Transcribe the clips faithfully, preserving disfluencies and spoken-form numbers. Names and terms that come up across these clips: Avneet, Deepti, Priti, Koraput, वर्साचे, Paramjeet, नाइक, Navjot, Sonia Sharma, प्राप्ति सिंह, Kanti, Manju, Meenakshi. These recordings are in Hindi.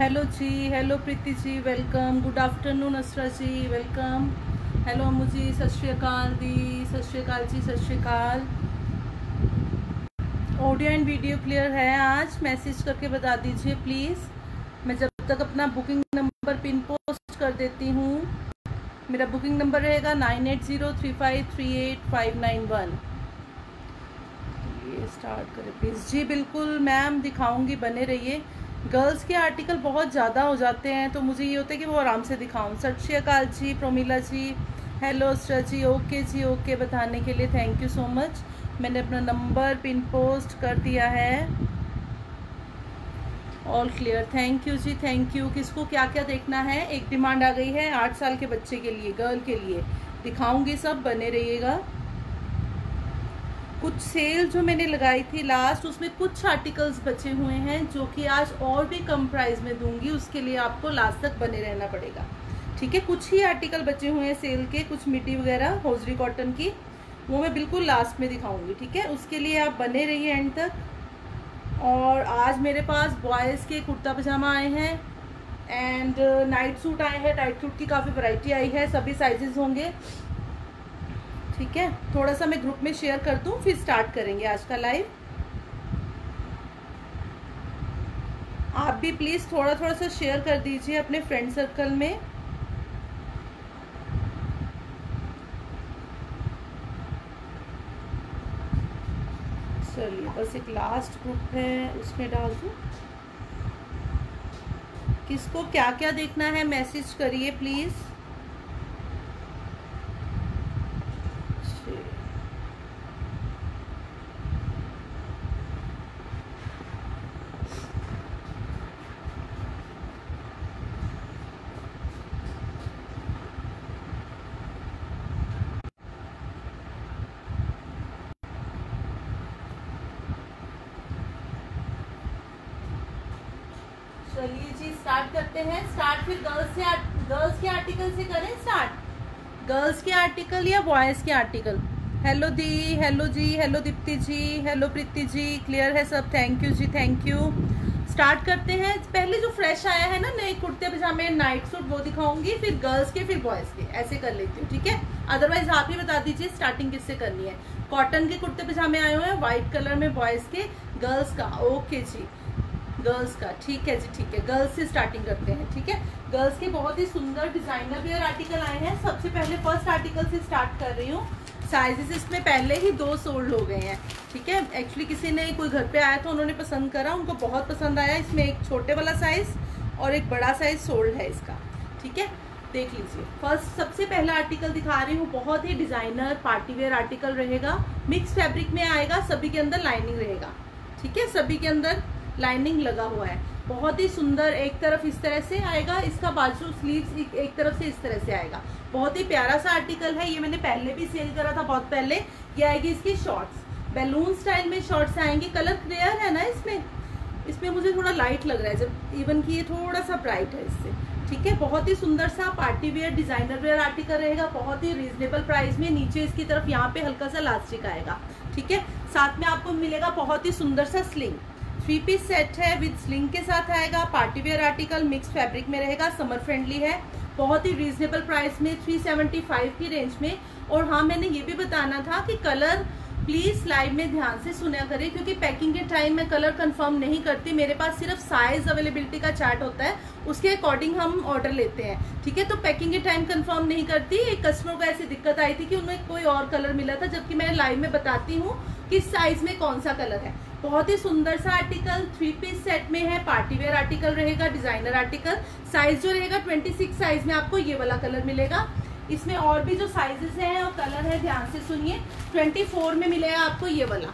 हेलो जी, hello Preeti ji, welcome. Good afternoon Asra ji, welcome. Hello Amu ji, Sat Shri अकाल दी, सत श्री अकाल जी, सत श्री अकाल। ऑडियो एंड वीडियो क्लियर है आज? मैसेज करके बता दीजिए प्लीज़। मैं जब तक अपना बुकिंग नंबर पिन पोस्ट कर देती हूँ। मेरा बुकिंग नंबर रहेगा nine eight zero three five three eight five nine one. ये स्टार्ट करें प्लीज़। जी बिल्कुल मैम, दिखाऊंगी, बने रहिए। गर्ल्स के आर्टिकल बहुत ज़्यादा हो जाते हैं तो मुझे ये होता है कि वो आराम से दिखाऊँ। सत श्री अकाल जी, प्रोमिला जी, हेलो अस्ट्रा जी, ओके जी, ओके बताने के लिए थैंक यू सो मच। मैंने अपना नंबर पिन पोस्ट कर दिया है। ऑल क्लियर, थैंक यू जी, थैंक यू। किसको क्या क्या देखना है? एक डिमांड आ गई है आठ साल के बच्चे के लिए, गर्ल के लिए, दिखाऊंगी सब, बने रहिएगा। कुछ सेल जो मैंने लगाई थी लास्ट, उसमें कुछ आर्टिकल्स बचे हुए हैं जो कि आज और भी कम प्राइस में दूंगी। उसके लिए आपको लास्ट तक बने रहना पड़ेगा, ठीक है? कुछ ही आर्टिकल बचे हुए हैं सेल के, कुछ मिट्टी वगैरह हौजरी कॉटन की, वो मैं बिल्कुल लास्ट में दिखाऊंगी, ठीक है? उसके लिए आप बने रहिए एंड तक। और आज मेरे पास बॉयज़ के कुर्ता पजामा आए हैं एंड नाइट सूट आए हैं। नाइट सूट की काफ़ी वैरायटी आई है, सभी साइजेस होंगे, ठीक है? थोड़ा सा मैं ग्रुप में शेयर कर दूं, फिर स्टार्ट करेंगे आज का लाइव। आप भी प्लीज़ थोड़ा थोड़ा सा शेयर कर दीजिए अपने फ्रेंड सर्कल में। चलिए, बस एक लास्ट ग्रुप है, उसमें डाल दूँ। किसको क्या क्या देखना है मैसेज करिए प्लीज़। चलिए जी, स्टार्ट करते हैं। स्टार्ट फिर गर्ल्स से, गर्ल्स के आर्टिकल से करें स्टार्ट। गर्ल्स के आर्टिकल या बॉयज़ के आर्टिकल? हेलो दी, हेलो जी, hello Deepti ji, hello Preeti ji, clear है सब, थैंक यू जी, थैंक यू। स्टार्ट करते हैं। पहले जो फ्रेश आया है ना, नए कुर्ते पजामे नाइट सूट, वो दिखाऊंगी, फिर गर्ल्स के, फिर बॉयज़ के, ऐसे कर लेती हूँ, ठीक है? अदरवाइज आप ही बता दीजिए स्टार्टिंग किससे करनी है। कॉटन के कुर्ते पजामे आए हुए हैं वाइट कलर में, बॉयज़ के, गर्ल्स का, ओके जी, गर्ल्स का, ठीक है जी, ठीक है। गर्ल्स से स्टार्टिंग करते हैं, ठीक है? गर्ल्स के बहुत ही सुंदर डिजाइनर वेयर आर्टिकल आए हैं। सबसे पहले फर्स्ट आर्टिकल से स्टार्ट कर रही हूँ। साइजेस इसमें पहले ही दो सोल्ड हो गए हैं, ठीक है? एक्चुअली किसी ने, कोई घर पे आया था, उन्होंने पसंद करा, उनको बहुत पसंद आया। इसमें एक छोटे वाला साइज और एक बड़ा साइज सोल्ड है इसका, ठीक है? देख लीजिए। फर्स्ट सबसे पहला आर्टिकल दिखा रही हूँ, बहुत ही डिजाइनर पार्टीवेयर आर्टिकल रहेगा। मिक्स फैब्रिक में आएगा, सभी के अंदर लाइनिंग रहेगा, ठीक है? सभी के अंदर लाइनिंग लगा हुआ है, बहुत ही सुंदर। एक तरफ इस तरह से आएगा इसका बाजू, स्लीव्स एक तरफ से इस तरह से आएगा। बहुत ही प्यारा सा आर्टिकल है, ये मैंने पहले भी सेल करा था बहुत पहले। ये आएगी इसकी शॉर्ट्स, बैलून स्टाइल में शॉर्ट्स आएंगी। कलर क्लियर है ना इसमें? इसमें मुझे थोड़ा लाइट लग रहा है, जब इवन कि ये थोड़ा सा ब्राइट है इससे, ठीक है? बहुत ही सुंदर सा party wear designer wear article रहेगा, बहुत ही रीजनेबल प्राइस में। नीचे इसकी तरफ यहाँ पे हल्का सा लास्टिक आएगा, ठीक है? साथ में आपको मिलेगा बहुत ही सुंदर सा स्लिंग। थ्री पीस सेट है विद स्लिंग के साथ आएगा। पार्टीवेयर आर्टिकल मिक्स फैब्रिक में रहेगा, समर फ्रेंडली है, बहुत ही रीजनेबल प्राइस में, थ्री सेवेंटी फाइव की रेंज में। और हाँ, मैंने ये भी बताना था कि कलर प्लीज़ लाइव में ध्यान से सुना करें, क्योंकि पैकिंग के टाइम मैं कलर कंफर्म नहीं करती। मेरे पास सिर्फ साइज अवेलेबिलिटी का चार्ट होता है, उसके अकॉर्डिंग हम ऑर्डर लेते हैं, ठीक है? तो पैकिंग के टाइम कंफर्म नहीं करती। एक कस्टमर को ऐसी दिक्कत आई थी कि उन्हें कोई और कलर मिला था, जबकि मैं लाइव में बताती हूँ किस साइज में कौन सा कलर है। बहुत ही सुंदर सा आर्टिकल थ्री पीस सेट में है, पार्टीवेयर आर्टिकल रहेगा, डिजाइनर आर्टिकल। साइज जो रहेगा छब्बीस साइज में आपको ये वाला कलर मिलेगा। इसमें और भी जो साइजेस हैं और कलर है, ध्यान से सुनिए। चौबीस में मिलेगा आपको ये वाला।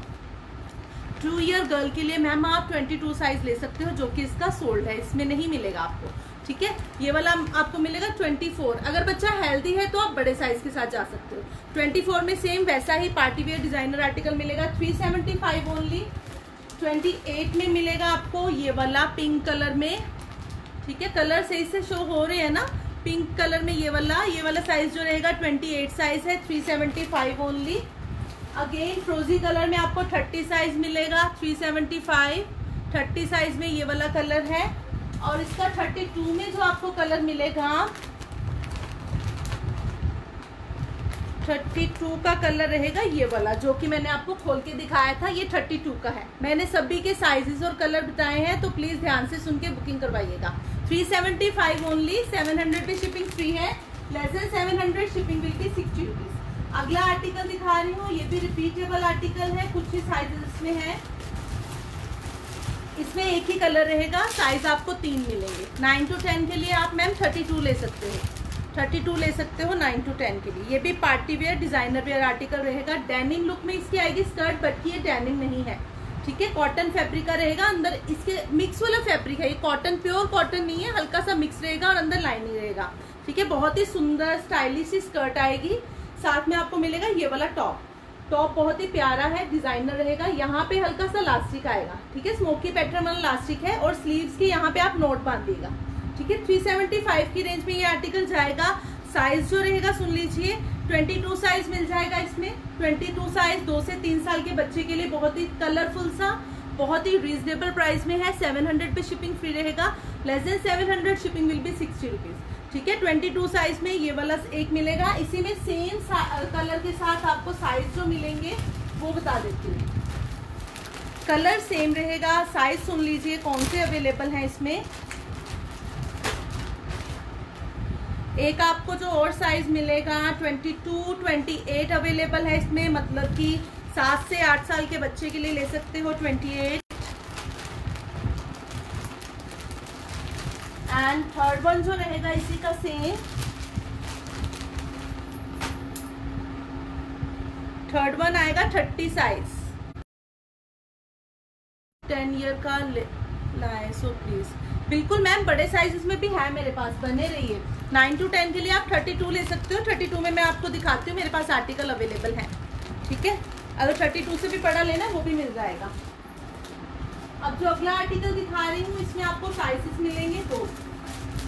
टू ईयर गर्ल के लिए मैम आप बाईस साइज ले सकते हो, जो कि इसका सोल्ड है, इसमें नहीं मिलेगा आपको, ठीक है? ये वाला आपको मिलेगा चौबीस। अगर बच्चा हेल्दी है तो आप बड़े साइज के साथ जा सकते हो। चौबीस में सेम वैसा ही पार्टीवेयर डिजाइनर आर्टिकल मिलेगा, थ्री सेवेंटी फाइव ओनली। अट्ठाईस में मिलेगा आपको ये वाला पिंक कलर में, ठीक है? कलर सही से शो हो रहे हैं ना? पिंक कलर में ये वाला, ये वाला साइज जो रहेगा अट्ठाईस साइज है, three seventy five only. Again फ्रोजी कलर में आपको तीस साइज मिलेगा, थ्री सेवेंटी फाइव। तीस साइज में ये वाला कलर है। और इसका बत्तीस में जो आपको कलर मिलेगा, बत्तीस का कलर रहेगा ये वाला, जो कि मैंने आपको खोल के दिखाया था, ये बत्तीस का है। मैंने सभी के साइजेस और कलर बताए हैं, तो प्लीज ध्यान से सुन के बुकिंग करवाइएगा। तीन सौ पचहत्तर ओनली, सात सौ पे शिपिंग फ्री है, लेस देन सात सौ शिपिंग बिल की साठ रुपीज। अगला आर्टिकल दिखा रही हूँ, ये भी रिपीटेबल आर्टिकल है, कुछ ही साइजेस में है। इसमें एक ही कलर रहेगा, साइज आपको तीन मिलेंगे। नाइन टू टेन के लिए आप मैम थर्टी टू ले सकते हो, थर्टी टू ले सकते हो नाइन टू टेन के लिए। ये भी party wear designer wear article रहेगा, डेनिम लुक में इसकी आएगी स्कर्ट, बट ये डेनिम नहीं है, ठीक है, कॉटन फैब्रिक का रहेगा। अंदर इसके मिक्स वाला फैब्रिक है, ये कॉटन प्योर कॉटन नहीं है, हल्का सा मिक्स रहेगा और अंदर लाइनिंग रहेगा, ठीक है। बहुत ही सुंदर स्टाइलिश स्कर्ट आएगी, साथ में आपको मिलेगा ये वाला टॉप। टॉप बहुत ही प्यारा है, डिजाइनर रहेगा, यहाँ पे हल्का सा लास्टिक आएगा, ठीक है, स्मोकी पैटर्न वाला लास्टिक है, और स्लीव्स के यहाँ पे आप नोट बांधिएगा, ठीक है। तीन सौ पचहत्तर की रेंज में ये आर्टिकल जाएगा। साइज जो रहेगा सुन लीजिए, बाईस साइज मिल जाएगा इसमें, बाईस साइज दो से तीन साल के बच्चे के लिए बहुत ही कलरफुल सा, बहुत ही रीजनेबल प्राइस में है। सात सौ पे शिपिंग फ्री रहेगा, लेस देन सात सौ shipping will be sixty rupees, ठीक है। बाईस साइज में ये वाला एक मिलेगा, इसी में सेम कलर के साथ आपको साइज जो मिलेंगे वो बता देती हूँ। कलर सेम रहेगा, साइज सुन लीजिए कौन से अवेलेबल हैं इसमें। एक आपको जो और साइज मिलेगा बाईस, अट्ठाईस अवेलेबल है इसमें, मतलब कि सात से आठ साल के बच्चे के लिए ले सकते हो अट्ठाईस। एंड थर्ड वन जो रहेगा इसी का सेम, थर्ड वन आएगा तीस साइज, टेन ईयर का लाए, सो प्लीज। बिल्कुल मैम, बड़े साइजेस में भी है मेरे पास, बने रहिए। नाइन टू टेन के लिए आप बत्तीस ले सकते हो, बत्तीस में मैं आपको दिखाती हूँ, मेरे पास आर्टिकल अवेलेबल है, ठीक है। अगर बत्तीस से भी बड़ा लेना वो भी मिल जाएगा। अब जो अगला आर्टिकल दिखा रही हूँ इसमें आपको साइजेस मिलेंगे दो।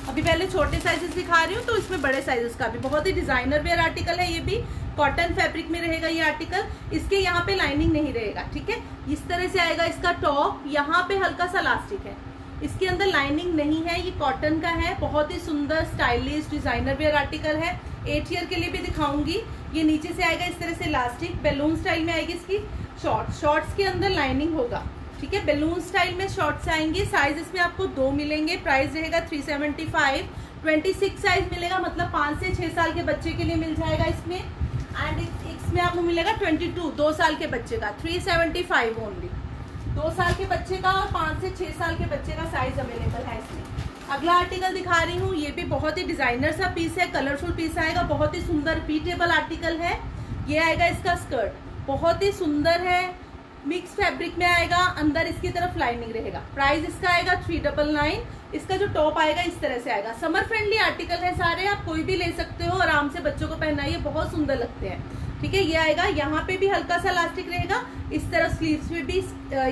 अभी पहले छोटे साइजेस दिखा रही हूँ, तो इसमें बड़े साइजेस का भी, बहुत ही डिजाइनर वेयर आर्टिकल है, ये भी कॉटन फैब्रिक में रहेगा ये आर्टिकल। इसके यहाँ पे लाइनिंग नहीं रहेगा, ठीक है, इस तरह से आएगा इसका टॉप, यहाँ पे हल्का सा लास्टिक है, इसके अंदर लाइनिंग नहीं है, ये कॉटन का है। बहुत ही सुंदर स्टाइलिश डिजाइनर वेयर आर्टिकल है, एट ईयर के लिए भी दिखाऊंगी। ये नीचे से आएगा इस तरह से लास्टिक, बैलून स्टाइल में आएगी इसकी शॉर्ट, शॉर्ट्स के अंदर लाइनिंग होगा, ठीक है, बैलून स्टाइल में शॉर्ट्स आएंगे। साइज इसमें आपको दो मिलेंगे, प्राइस रहेगा तीन सौ पचहत्तर। छब्बीस साइज मिलेगा, मतलब पाँच से छः साल के बच्चे के लिए मिल जाएगा इसमें। एंड इसमें आपको मिलेगा बाईस, दो साल के बच्चे का, तीन सौ पचहत्तर ओनली, दो साल के बच्चे का और पाँच से छः साल के बच्चे का साइज अवेलेबल है इसमें। अगला आर्टिकल दिखा रही हूँ, ये भी बहुत ही डिजाइनर सा पीस है, कलरफुल पीस आएगा, बहुत ही सुंदर रिपीटेबल आर्टिकल है। ये आएगा इसका स्कर्ट, बहुत ही सुंदर है, मिक्स फैब्रिक में आएगा, अंदर इसकी तरफ लाइनिंग रहेगा। प्राइस इसका आएगा थ्री डबल नाइन। इसका जो टॉप आएगा इस तरह से आएगा। समर फ्रेंडली आर्टिकल है सारे, आप कोई भी ले सकते हो, आराम से बच्चों को पहनाइए, बहुत सुंदर लगते हैं, ठीक है। ये आएगा, यहाँ पे भी हल्का सा लास्टिक रहेगा, इस तरफ स्लीव्स में भी,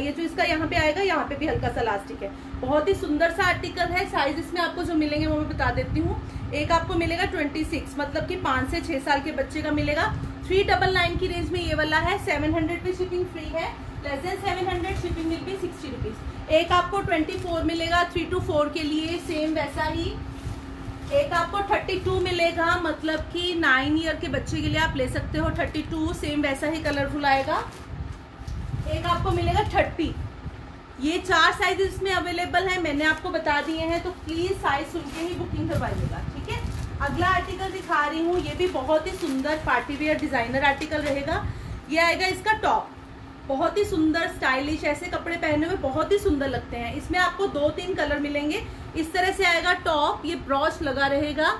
ये जो इसका यहाँ पे आएगा यहाँ पे भी हल्का सा लास्टिक है। बहुत ही सुंदर सा आर्टिकल है। साइज इसमें आपको जो मिलेंगे वो मैं बता देती हूँ। एक आपको मिलेगा छब्बीस, मतलब कि पाँच से छः साल के बच्चे का मिलेगा। थ्री डबल नाइन की रेंज में ये वाला है, सेवन हंड्रेड पे शिपिंग फ्री है, less than seven hundred shipping will be sixty rupees. एक आपको ट्वेंटी फोर मिलेगा, थ्री टू फोर के लिए सेम वैसा ही। एक आपको थर्टी टू मिलेगा, मतलब कि नाइन ईयर के बच्चे के लिए आप ले सकते हो थर्टी टू, सेम वैसा ही कलरफुल आएगा। एक आपको मिलेगा थर्टी। ये चार साइज इसमें अवेलेबल है, मैंने आपको बता दिए हैं, तो प्लीज साइज सुन के ही बुकिंग करवाइएगा, ठीक है। अगला आर्टिकल दिखा रही हूँ, ये भी बहुत ही सुंदर पार्टी वेयर डिजाइनर आर्टिकल रहेगा। ये आएगा इसका टॉप, बहुत ही सुंदर स्टाइलिश, ऐसे कपड़े पहने हुए बहुत ही सुंदर लगते हैं। इसमें आपको दो तीन कलर मिलेंगे। इस तरह से आएगा टॉप, ये ब्रॉच लगा रहेगा,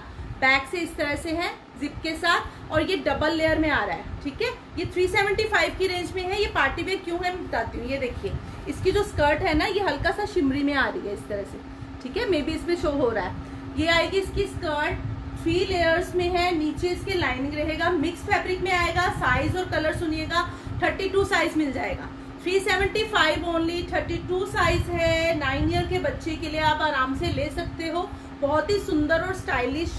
बैक से इस तरह से है जिप के साथ, और ये डबल लेयर में आ रहा है, ठीक है। ये तीन सौ पचहत्तर की रेंज में है। ये पार्टी वेयर क्यों है मैं बताती हूँ। ये देखिए इसकी जो स्कर्ट है ना, ये हल्का सा शिमरी में आ रही है इस तरह से, ठीक है, मे बी इसमें शो हो रहा है। ये आएगी इसकी स्कर्ट, थ्री लेयर्स में है, नीचे इसके लाइनिंग रहेगा, मिक्स फैब्रिक में आएगा। साइज और कलर सुनिएगा, बत्तीस साइज मिल जाएगा, तीन सौ पचहत्तर ओनली, बत्तीस साइज है। नाइन ईयर के बच्चे के लिए आप आराम से ले सकते हो, बहुत ही सुंदर और स्टाइलिश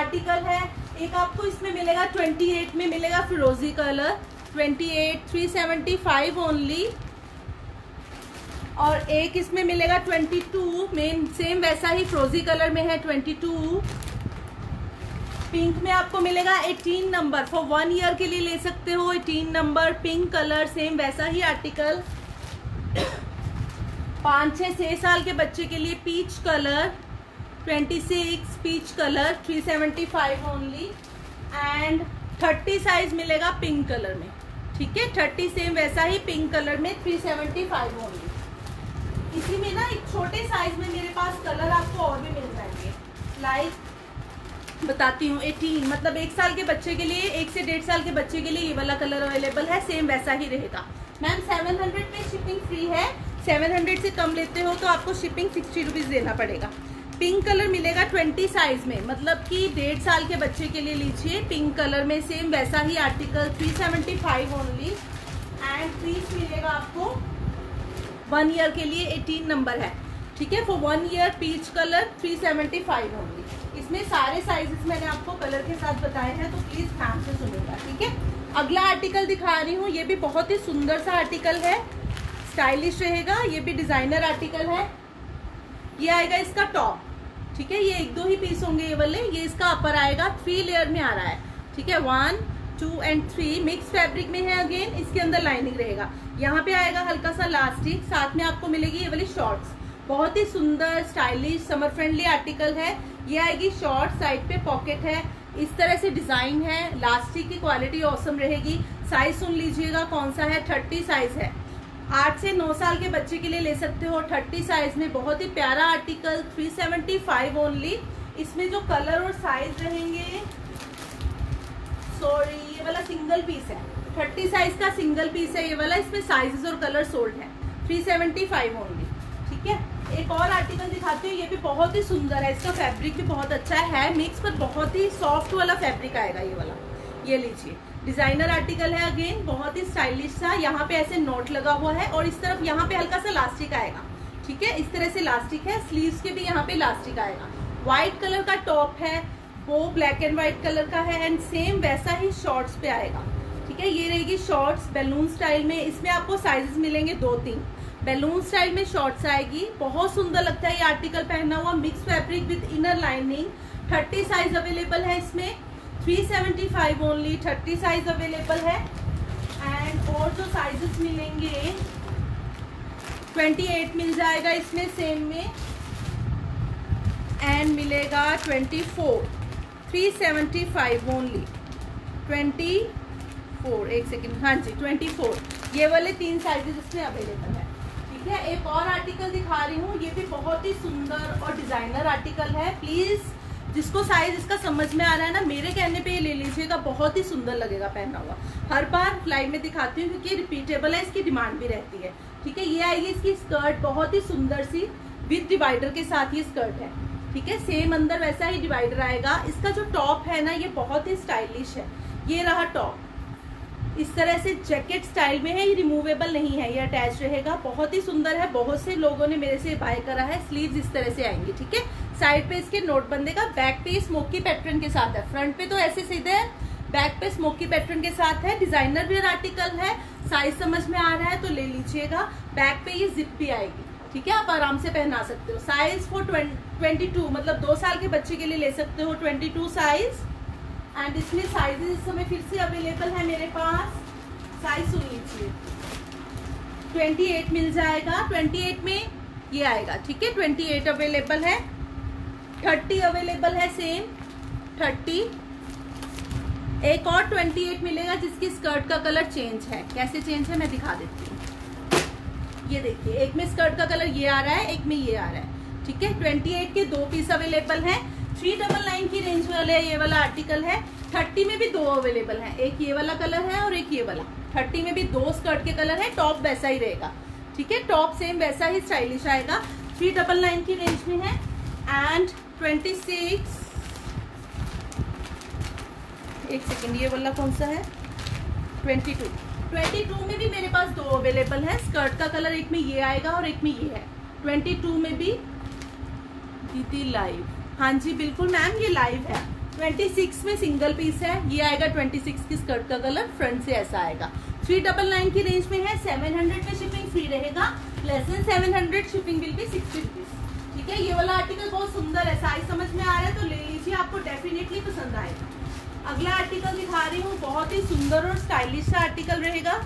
आर्टिकल है। एक आपको इसमें मिलेगा अट्ठाईस में मिलेगा, फिरोजी कलर, अट्ठाईस, तीन सौ पचहत्तर ओनली, और एक इसमें मिलेगा बाईस में, सेम वैसा ही फ्रोजी कलर में है बाईस। पिंक में आपको मिलेगा अठारह नंबर, फॉर वन ईयर के लिए ले सकते हो। अठारह नंबर पिंक कलर, सेम वैसा ही आर्टिकल। पाँच छः छः साल के बच्चे के लिए पीच कलर छब्बीस, पीच कलर तीन सौ पचहत्तर ओनली। एंड तीस साइज मिलेगा पिंक कलर में, ठीक है। तीस सेम वैसा ही पिंक कलर में तीन सौ पचहत्तर ओनली। इसी में ना एक छोटे साइज में मेरे पास कलर आपको और भी मिल जाएंगे। लाइक बताती हूँ, अठारह मतलब एक साल के बच्चे के लिए, एक से डेढ़ साल के बच्चे के लिए ये वाला कलर अवेलेबल है, सेम वैसा ही रहेगा। मैम सात सौ में शिपिंग फ्री है, सात सौ से कम लेते हो तो आपको शिपिंग सिक्सटी रुपीज़ देना पड़ेगा। पिंक कलर मिलेगा बीस साइज में, मतलब कि डेढ़ साल के बच्चे के लिए लीजिए। पिंक कलर में सेम वैसा ही आर्टिकल तीन सौ पचहत्तर ओनली। एंड पीच मिलेगा आपको वन ईयर के लिए, अठारह नंबर है, ठीक है। For one year peach colour तीन सौ पचहत्तर ओनली। इसमें सारे साइजेस मैंने आपको कलर के साथ बताए हैं, तो प्लीज़ ध्यान से सुनिएगा, ठीक है। अगला आर्टिकल दिखा रही हूँ, ये भी बहुत ही सुंदर सा आर्टिकल है, स्टाइलिश रहेगा। ये भी डिज़ाइनर आर्टिकल है। ये आएगा इसका टॉप, ठीक है। ये एक दो ही पीस होंगे ये वाले। ये इसका अपर आएगा, थ्री लेयर में आ रहा है, ठीक है। One two and three mix fabric में है। अगेन इसके अंदर लाइनिंग रहेगा, यहाँ पे आएगा हल्का सा इलास्टिक। साथ में आपको मिलेगी ये वाली शॉर्ट्स, बहुत ही सुंदर स्टाइलिश समर फ्रेंडली आर्टिकल है। ये आएगी शॉर्ट, साइड पे पॉकेट है, इस तरह से डिजाइन है। इलास्टिक की क्वालिटी औसम रहेगी। साइज सुन लीजिएगा कौन सा है, थर्टी साइज है। आठ से नौ साल के बच्चे के लिए ले सकते हो। तीस साइज में बहुत ही प्यारा आर्टिकल, तीन सौ पचहत्तर ओनली। इसमें जो कलर और साइज रहेंगे, सॉरी ये वाला सिंगल पीस है, तीस साइज का सिंगल पीस है ये वाला। इसमें साइजेस और कलर सोल्ड है, तीन सौ पचहत्तर ओनली, ठीक है। एक और आर्टिकल दिखाती हूँ, ये भी बहुत ही सुंदर है। इसका फैब्रिक भी बहुत अच्छा है, मिक्स पर बहुत ही सॉफ्ट वाला फैब्रिक आएगा ये वाला। ये लीजिए, डिजाइनर आर्टिकल है अगेन, बहुत ही स्टाइलिश सा। यहाँ पे ऐसे नॉट लगा हुआ है और इस तरफ यहाँ पे हल्का सा इलास्टिक आएगा, ठीक है। इस तरह से इलास्टिक है, स्लीव्स के भी यहाँ पे इलास्टिक आएगा। व्हाइट कलर का टॉप है, वो ब्लैक एंड व्हाइट कलर का है। एंड सेम वैसा ही शॉर्ट्स पे आएगा, ठीक है। ये रहेगी शॉर्ट्स बैलून स्टाइल में। इसमें आपको साइजेस मिलेंगे दो तीन। बैलून स्टाइल में शॉर्ट्स आएगी, बहुत सुंदर लगता है ये आर्टिकल पहना हुआ। Mix fabric with inner lining. Thirty size available है इसमें, तीन सौ पचहत्तर ओनली। तीस साइज अवेलेबल है। एंड और जो साइजेस मिलेंगे, अट्ठाईस मिल जाएगा इसमें सेम में। एंड मिलेगा चौबीस, तीन सौ पचहत्तर ओनली। चौबीस, एक सेकेंड, हाँ जी चौबीस। ये वाले तीन साइजेस इसमें अवेलेबल है, ठीक है। एक और आर्टिकल दिखा रही हूँ, ये भी बहुत ही सुंदर और डिज़ाइनर आर्टिकल है। प्लीज़ जिसको साइज इसका समझ में आ रहा है ना, मेरे कहने पे ये ले लीजिएगा, बहुत ही सुंदर लगेगा पहना हुआ। हर बार लाइव में दिखाती हूँ क्योंकि ये रिपीटेबल है, इसकी डिमांड भी रहती है, ठीक है। ये आएगी इसकी स्कर्ट, बहुत ही सुंदर सी विद डिवाइडर के साथ ये स्कर्ट है, ठीक है। सेम अंदर वैसा ही डिवाइडर आएगा। इसका जो टॉप है ना, ये बहुत ही स्टाइलिश है। ये रहा टॉप, इस तरह से जैकेट स्टाइल में है। ये रिमूवेबल नहीं है, ये अटैच रहेगा। बहुत ही सुंदर है, बहुत से लोगों ने मेरे से बाय करा है। स्लीव्स इस तरह से आएंगी, ठीक है। साइड पे इसके नोट बंदेगा। बैक पे स्मोकी पैटर्न के साथ है, फ्रंट पे तो ऐसे सीधे है, बैक पे स्मोकी पैटर्न के साथ है। डिजाइनर वेयर आर्टिकल है। साइज समझ में आ रहा है तो ले लीजिएगा। बैक पे ये जिप भी आएगी, ठीक है, आप आराम से पहना सकते हो। साइज फॉर ट्वेंटी टू, मतलब दो साल के बच्चे के लिए ले सकते हो, बाईस साइज। एंड इसमें साइजेस इस समय फिर से अवेलेबल है मेरे पास। साइज सुन लीजिए, अट्ठाईस मिल जाएगा। अट्ठाईस में ये आएगा, ठीक है। अट्ठाईस अवेलेबल है। तीस अवेलेबल है सेम, तीस। एक और अट्ठाईस मिलेगा जिसकी स्कर्ट का कलर चेंज है। कैसे चेंज है मैं दिखा देती हूँ। ये देखिए, एक में स्कर्ट का कलर ये आ रहा है, एक में ये आ रहा है, ठीक है। अट्ठाईस के दो पीस अवेलेबल हैं। थ्री डबल नाइन की रेंज वाले ये वाला आर्टिकल है। तीस में भी दो अवेलेबल हैं, एक ये वाला कलर है और एक ये वाला। तीस में भी दो स्कर्ट के कलर है। टॉप वैसा ही रहेगा, ठीक है। टॉप सेम वैसा ही स्टाइलिश आएगा। थ्री डबल नाइन की रेंज में है। एंड छब्बीस, एक सेकेंड, ये वाला कौन सा है, बाईस। बाईस में भी मेरे पास दो अवेलेबल हैं। स्कर्ट का कलर एक में ये आएगा और एक में ये है। बाईस में भी दीदी लाइव, हाँ जी बिल्कुल मैम ये लाइव है। छब्बीस में सिंगल पीस है, ये आएगा छब्बीस की स्कर्ट का कलर, फ्रंट से ऐसा आएगा। थ्री डबल नाइन की रेंज में है। सेवन हंड्रेड में शिपिंग फ्री रहेगा, less than seven hundred, shipping bill भी सिक्सटी रुपीज। ठीक है, ये वाला आर्टिकल बहुत सुंदर है, साइज समझ में आ रहा है तो ले लीजिए, आपको डेफिनेटली पसंद आएगा। अगला आर्टिकल दिखा रही हूँ, बहुत ही सुंदर और स्टाइलिश सा आर्टिकल रहेगा।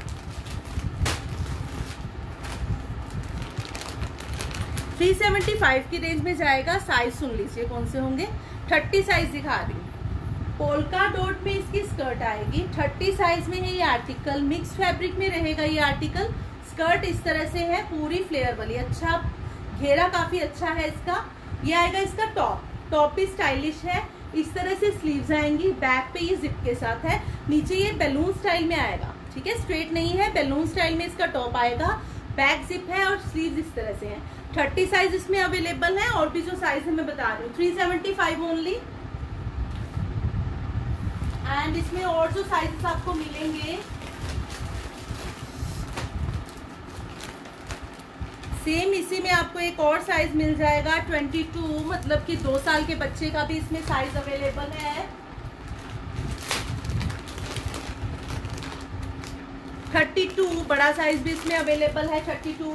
थ्री सेवेंटी फाइव की रेंज में जाएगा, साइज सुन लीजिए कौन से होंगे, थर्टी साइज दिखा रही हूँ। पोल्का डॉट में इसकी स्कर्ट आएगी, थर्टी साइज में है ये आर्टिकल, मिक्स फैब्रिक में रहेगा ये आर्टिकल। स्कर्ट इस तरह से है पूरी फ्लेयर वाली, अच्छा घेरा काफी अच्छा है इसका। ये आएगा इसका टॉप, टॉप भी स्टाइलिश है, इस तरह से स्लीव्स आएंगी, बैक पे ये जिप के साथ है, नीचे ये बैलून स्टाइल में आएगा। ठीक है, स्ट्रेट नहीं है, बैलून स्टाइल में इसका टॉप आएगा, बैक जिप है और स्लीव्स इस तरह से है। थर्टी साइज इसमें अवेलेबल है, और भी जो साइज है मैं बता रही हूँ, three seventy five only. And इसमें और जो साइजेस आपको मिलेंगे सेम इसी में आपको एक और साइज मिल जाएगा ट्वेंटी टू, मतलब कि दो साल के बच्चे का भी इसमें साइज अवेलेबल है। थर्टी टू बड़ा साइज भी इसमें अवेलेबल है, थर्टी टू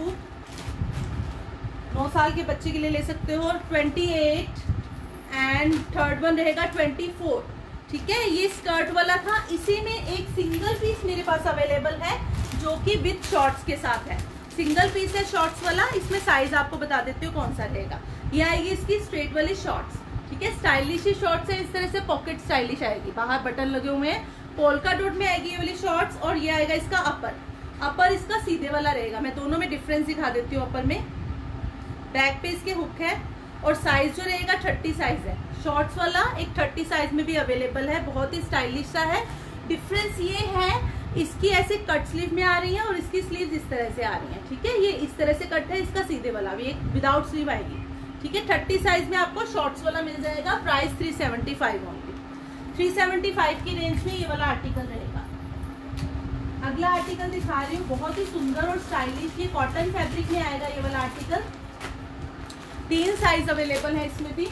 नौ साल के बच्चे के लिए ले सकते हो। Twenty eight and third one रहेगा ट्वेंटी फोर। ठीक है, ये स्कर्ट वाला था, इसी में एक सिंगल पीस मेरे पास अवेलेबल है जो कि विद शॉर्ट्स के साथ है, सिंगल पीस है शॉर्ट्स वाला। इसमें साइज आपको बता देती हूँ कौन सा रहेगा। ये आएगी इसकी स्ट्रेट वाली शॉर्ट्स, ठीक है, स्टाइलिश ही शॉर्ट्स है, इस तरह से पॉकेट स्टाइलिश आएगी, बाहर बटन लगे हुए हैं। पोल्का डॉट में आएगी ये वाली शॉर्ट्स, और ये आएगा इसका अपर, अपर इसका सीधे वाला रहेगा। मैं दोनों में डिफरेंस दिखा देती हूँ, अपर में बैक पे इसके हुक है, और साइज जो रहेगा थर्टी साइज है, शॉर्ट्स वाला एक थर्टी साइज में भी अवेलेबल है, बहुत ही स्टाइलिश सा है। डिफरेंस ये है इसकी ऐसे कट स्लीव में आ रही है और इसकी स्लीव्स इस तरह से आ रही है। ठीक है, ये इस तरह से कट है इसका, सीधे वाला भी एक विदाउट स्लीव आएगी। ठीक है, थर्टी साइज में आपको शॉर्ट्स वाला मिल जाएगा, प्राइस थ्री सेवेंटी फाइव होंगे, थ्री सेवेंटी फाइव की रेंज में ये वाला आर्टिकल रहेगा। अगला आर्टिकल दिखा रही हूँ, बहुत ही सुंदर और स्टाइलिश, ये कॉटन फैब्रिक में आएगा ये वाला आर्टिकल। तीन साइज अवेलेबल है इसमें भी,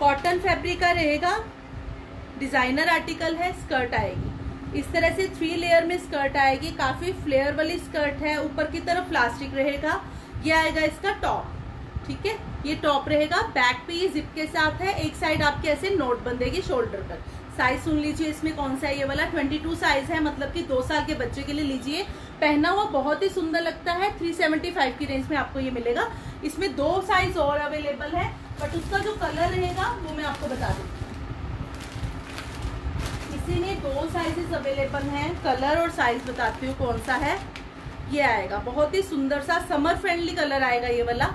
कॉटन फैब्रिक का रहेगा, डिजाइनर आर्टिकल है। स्कर्ट आएगी इस तरह से, थ्री लेयर में स्कर्ट आएगी, काफी फ्लेयर वाली स्कर्ट है, ऊपर की तरफ प्लास्टिक रहेगा। ये आएगा इसका टॉप, ठीक है, ये टॉप रहेगा, बैक पे ये जिप के साथ है, एक साइड आपके ऐसे नोट बंधेगी शोल्डर पर। साइज सुन लीजिए इसमें कौन सा है, ये वाला बाईस साइज है, मतलब कि दो साल के बच्चे के लिए लीजिए, पहना हुआ बहुत ही सुंदर लगता है। थ्री सेवेंटी फाइव की रेंज में आपको ये मिलेगा। इसमें दो साइज और अवेलेबल है, बट उसका जो कलर रहेगा वो मैं आपको बता दूंगी। इसी में दो साइजेस अवेलेबल हैं, कलर और साइज बताती हूँ कौन सा है। ये आएगा बहुत ही सुंदर सा समर फ्रेंडली कलर आएगा, ये वाला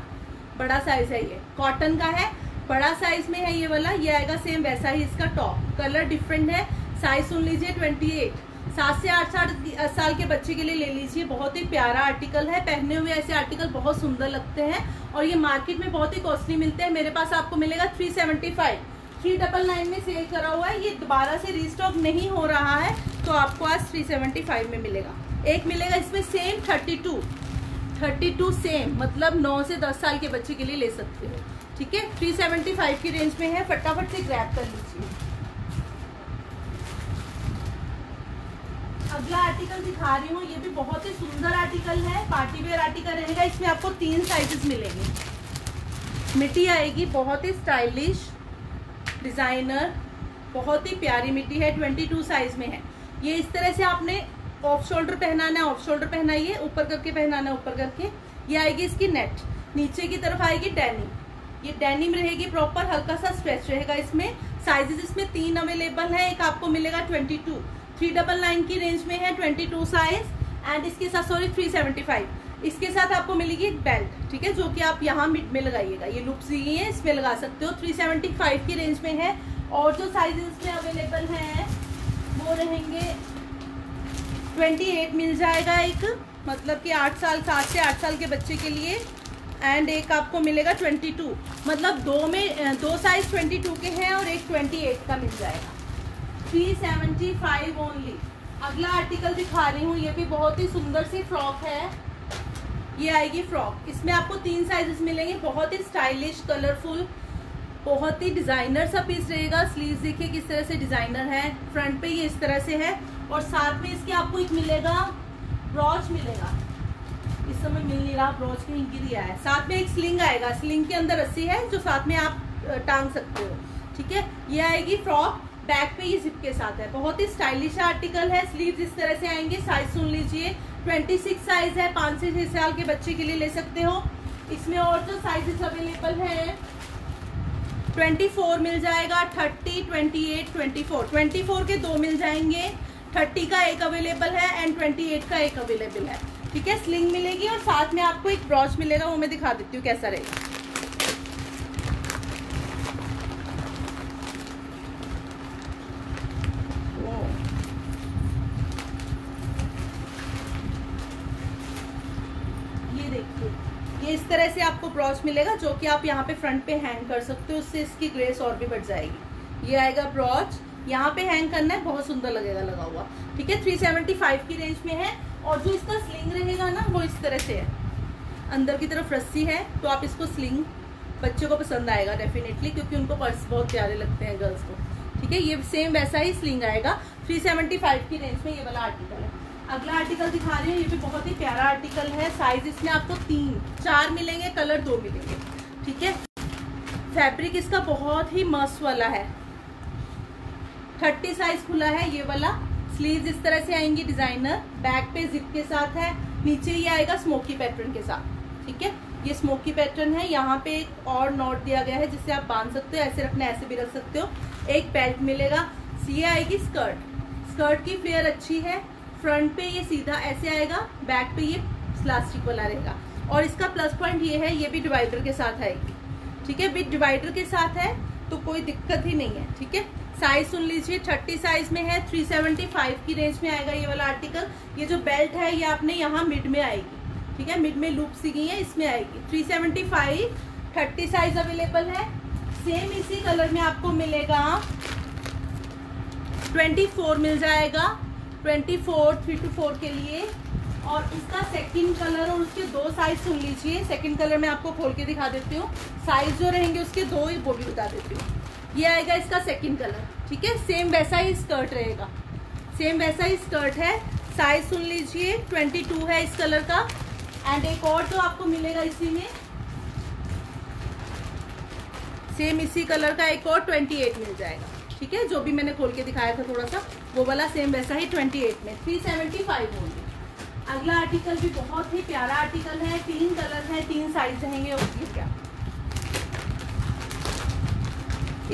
बड़ा साइज है, ये कॉटन का है, बड़ा साइज में है ये वाला। ये आएगा सेम वैसा ही इसका टॉप, कलर डिफरेंट है। साइज सुन लीजिए ट्वेंटी एट, सात से आठ साल के बच्चे के लिए ले लीजिए, बहुत ही प्यारा आर्टिकल है। पहने हुए ऐसे आर्टिकल बहुत सुंदर लगते हैं और ये मार्केट में बहुत ही कॉस्टली मिलते हैं, मेरे पास आपको मिलेगा three seventy five, three double nine में सेल करा हुआ है, ये दोबारा से रीस्टॉक नहीं हो रहा है, तो आपको आज थ्री सेवेंटी फाइव में मिलेगा। एक मिलेगा इसमें same thirty two thirty two, same मतलब नौ से दस साल के बच्चे के लिए ले सकते हो। ठीक है, थ्री सेवेंटी फाइव की रेंज में है, फटाफट से ग्रैब कर लीजिए। अगला आर्टिकल दिखा रही हूँ, ये भी बहुत ही सुंदर आर्टिकल है, पार्टी वेयर आर्टिकल रहेगा। इसमें आपको तीन साइजेस मिलेंगे। मिट्टी आएगी बहुत ही स्टाइलिश, डिजाइनर, बहुत ही प्यारी मिट्टी है, बाईस साइज में है ये। इस तरह से आपने ऑफ शोल्डर पहनाना है, ऑफ शोल्डर पहनाइए, ऊपर करके पहनाना है, ऊपर करके। ये आएगी इसकी नेट, नीचे की तरफ आएगी डेनिम, ये डेनिम रहेगी प्रॉपर, हल्का सा स्ट्रेच रहेगा। इसमें साइजेस इसमें तीन अवेलेबल है, एक आपको मिलेगा twenty two, three double nine की रेंज में है बाईस साइज, एंड इसके साथ सॉरी थ्री सेवेंटी फाइव। इसके साथ आपको मिलेगी एक बेल्ट, ठीक है, जो कि आप यहाँ मिड में लगाइएगा, ये लूप्स दी है इसमें लगा सकते हो। थ्री सेवेंटी फाइव की रेंज में है, और जो साइजेस इसमें अवेलेबल हैं वो रहेंगे ट्वेंटी एट मिल जाएगा एक, मतलब कि आठ साल सात से आठ साल के बच्चे के लिए, एंड एक आपको मिलेगा बाईस, मतलब दो में दो साइज बाईस के हैं और एक अट्ठाईस का मिल जाएगा, थ्री सेवेंटी फाइव ओनली। अगला आर्टिकल दिखा रही हूँ, ये भी बहुत ही सुंदर सी फ्रॉक है। ये आएगी फ्रॉक, इसमें आपको तीन साइजेस मिलेंगे, बहुत ही स्टाइलिश, कलरफुल, बहुत ही डिज़ाइनर सा पीस रहेगा। स्लीव्स देखिए किस तरह से डिज़ाइनर है, फ्रंट पे ये इस तरह से है, और साथ में इसके आपको एक मिलेगा ब्रॉच मिलेगा, इस समय मिल नहीं रहा, ब्रॉच कहीं गिर गया है। साथ में एक स्लिंग आएगा, स्लिंग के अंदर रस्सी है जो साथ में आप टांग सकते हो, ठीक है। ये आएगी फ्रॉक, बैक पे ये जिप के साथ है, बहुत ही स्टाइलिश आर्टिकल है। स्लीव्स इस तरह से आएंगे। साइज सुन लीजिए, छब्बीस साइज है, पाँच से छह साल के बच्चे के लिए ले सकते हो। इसमें और जो साइजेस अवेलेबल है चौबीस मिल जाएगा, तीस, अट्ठाईस, चौबीस, चौबीस के दो मिल जाएंगे, तीस का एक अवेलेबल है एंड अट्ठाईस का एक अवेलेबल है, ठीक है। स्लिंग मिलेगी और साथ में आपको एक ब्रॉच मिलेगा, वो मैं दिखा देती हूँ कैसा रहेगा। ये इस तरह से आपको ब्रॉच मिलेगा जो कि आप यहाँ पे फ्रंट पे हैंग कर सकते हो, उससे इसकी ग्रेस और भी बढ़ जाएगी। ये आएगा ब्रॉच, यहाँ पे हैंग करना है, बहुत सुंदर लगेगा लगा हुआ, ठीक है। तीन सौ पचहत्तर की रेंज में है। और जो इसका स्लिंग रहेगा ना वो इस तरह से है, अंदर की तरफ रस्सी है, तो आप इसको स्लिंग, बच्चों को पसंद आएगा डेफिनेटली, क्योंकि उनको पर्स बहुत प्यारे लगते हैं गर्ल्स को, ठीक है। ये सेम वैसा ही स्लिंग आएगा, तीन सौ पचहत्तर की रेंज में ये वाला आर्टिकल है। अगला आर्टिकल दिखा रही हूँ, ये भी बहुत ही प्यारा आर्टिकल है। साइज इसमें आपको तीन चार मिलेंगे, कलर दो मिलेंगे, ठीक है। फैब्रिक इसका बहुत ही मस्त वाला है, तीस साइज खुला है ये वाला। स्लीव्स इस तरह से आएंगी डिजाइनर, बैक पे जिप के साथ है, नीचे ये आएगा स्मोकी पैटर्न के साथ, ठीक है। ये स्मोकी पैटर्न है, यहाँ पे एक और नॉट दिया गया है जिससे आप बांध सकते हो, ऐसे रखना ऐसे भी रख सकते हो। एक बेल्ट मिलेगा। ये आएगी स्कर्ट, स्कर्ट की फ्लेयर अच्छी है, फ्रंट पे ये सीधा ऐसे आएगा, बैक पे ये प्लास्टिक वाला रहेगा। और इसका प्लस पॉइंट ये है, ये भी डिवाइडर के साथ आएगी, ठीक है। बिट डिवाइडर के साथ है तो कोई दिक्कत ही नहीं है, ठीक है। साइज सुन लीजिए, तीस साइज में है, तीन सौ पचहत्तर की रेंज में आएगा ये वाला आर्टिकल। ये जो बेल्ट है ये आपने यहाँ मिड में आएगी, ठीक है, मिड में लूप सी गई है, इसमें आएगी। तीन सौ पचहत्तर, तीस साइज अवेलेबल है। सेम इसी कलर में आपको मिलेगा चौबीस मिल जाएगा, चौबीस, थ्री टू फोर के लिए। और इसका सेकंड कलर और उसके दो साइज सुन लीजिए। सेकंड कलर मैं आपको खोल के दिखा देती हूँ, साइज जो रहेंगे उसके दो ही वो भी बता देती हूँ। ये आएगा इसका सेकंड कलर, ठीक है। सेम वैसा ही स्कर्ट रहेगा, सेम वैसा ही स्कर्ट है। साइज सुन लीजिए, बाईस है इस कलर का। एंड एक और तो आपको मिलेगा इसी में, सेम इसी कलर का एक और अट्ठाईस मिल जाएगा, ठीक है। जो भी मैंने खोल के दिखाया था थोड़ा सा वो वाला सेम वैसा ही अट्ठाईस में, तीन सौ पचहत्तर होंगे। अगला आर्टिकल भी बहुत ही प्यारा आर्टिकल है, तीन कलर है, तीन साइज रहेंगे। उसकी क्या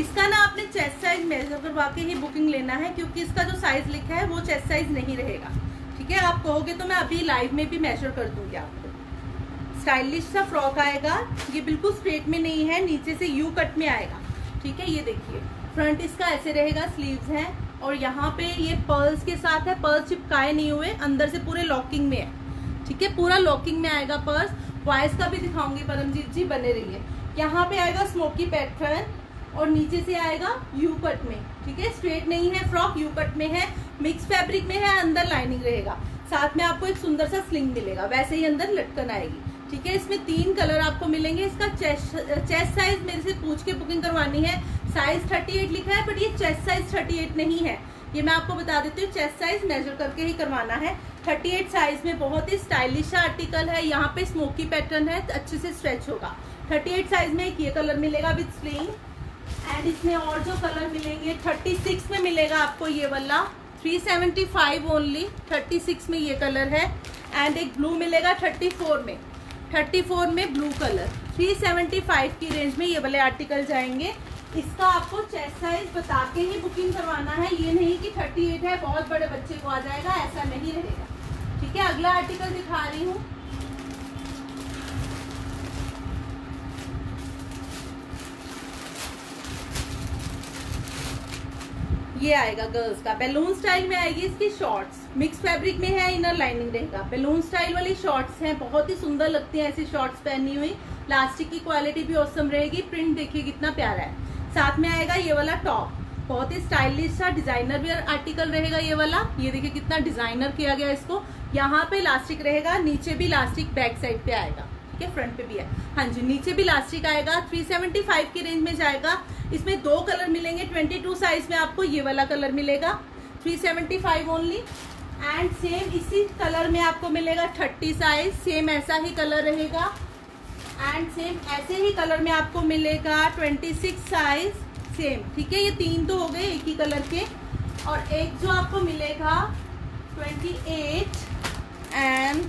इसका ना आपने चेस्ट साइज मेजर करवा के ही बुकिंग लेना है, क्योंकि इसका जो साइज लिखा है वो चेस्ट साइज नहीं रहेगा, ठीक है। आप कहोगे तो मैं अभी लाइव में भी मेजर कर दूंगी आपको। स्टाइलिश सा फ्रॉक आएगा, ये बिल्कुल स्ट्रेट में नहीं है, नीचे से यू कट में आएगा, ठीक है। ये देखिए फ्रंट इसका ऐसे रहेगा, स्लीव्स हैं और यहाँ पे ये पर्ल्स के साथ है, पर्ल्स चिपकाए नहीं हुए, अंदर से पूरे लॉकिंग में है, ठीक है, पूरा लॉकिंग में आएगा पर्स। वॉइस का भी दिखाऊंगी परमजीत जी, बने रहिए। यहाँ पे आएगा स्मोकी पैटर्न और नीचे से आएगा यू कट में, ठीक है। स्ट्रेट नहीं है फ्रॉक, यू कट में है, मिक्स फैब्रिक में है, अंदर लाइनिंग रहेगा, साथ में आपको एक सुंदर सा स्लिंग मिलेगा, वैसे ही अंदर लटकन आएगी, ठीक है। इसमें तीन कलर आपको मिलेंगे। इसका चेस्ट चेस्ट साइज मेरे से पूछ के बुकिंग करवानी है। साइज अड़तीस लिखा है बट ये चेस्ट साइज अड़तीस नहीं है, ये मैं आपको बता देती हूँ, चेस्ट साइज मेजर करके ही करवाना है। अड़तीस साइज में बहुत ही स्टाइलिश आर्टिकल है, यहाँ पे स्मोकी पैटर्न है, अच्छे से स्ट्रेच होगा। अड़तीस साइज में एक ये कलर मिलेगा विद स्लिंग। एंड इसमें और जो कलर मिलेंगे, छत्तीस में मिलेगा आपको ये वाला, तीन सौ पचहत्तर ओनली, छत्तीस में ये कलर है। एंड एक ब्लू मिलेगा चौंतीस में, चौंतीस में ब्लू कलर। तीन सौ पचहत्तर की रेंज में ये वाले आर्टिकल जाएंगे। इसका आपको चेस्ट साइज बता के ही बुकिंग करवाना है, ये नहीं कि अड़तीस है बहुत बड़े बच्चे को आ जाएगा, ऐसा नहीं रहेगा, ठीक है। अगला आर्टिकल दिखा रही हूँ, ये आएगा गर्ल्स का, बैलून स्टाइल में आएगी। इसकी शॉर्ट्स मिक्स फैब्रिक में है, इनर लाइनिंग रहेगा, बैलून स्टाइल वाली शॉर्ट्स हैं, बहुत ही सुंदर लगती हैं ऐसी शॉर्ट्स पहनी हुई। प्लास्टिक की क्वालिटी भी औसम रहेगी, प्रिंट देखिए कितना प्यारा है। साथ में आएगा ये वाला टॉप, बहुत ही स्टाइलिश सा डिजाइनर वेयर आर्टिकल रहेगा ये वाला। ये देखिए कितना डिजाइनर किया गया इसको, यहाँ पे इलास्टिक रहेगा, नीचे भी इलास्टिक बैक साइड पे आएगा, ठीक है, फ्रंट पे भी है, हाँ जी, नीचे भी इलास्टिक आएगा। तीन सौ पचहत्तर की रेंज में जाएगा। इसमें दो कलर मिलेंगे, बाईस साइज में आपको ये वाला कलर मिलेगा, तीन सौ पचहत्तर ओनली। एंड सेम इसी कलर में आपको मिलेगा थर्टी साइज, सेम ऐसा ही कलर रहेगा। एंड सेम ऐसे ही कलर में आपको मिलेगा ट्वेंटी सिक्स साइज, सेम ठीक है। ये तीन तो हो गए एक ही कलर के, और एक जो आपको मिलेगा ट्वेंटी एट एंड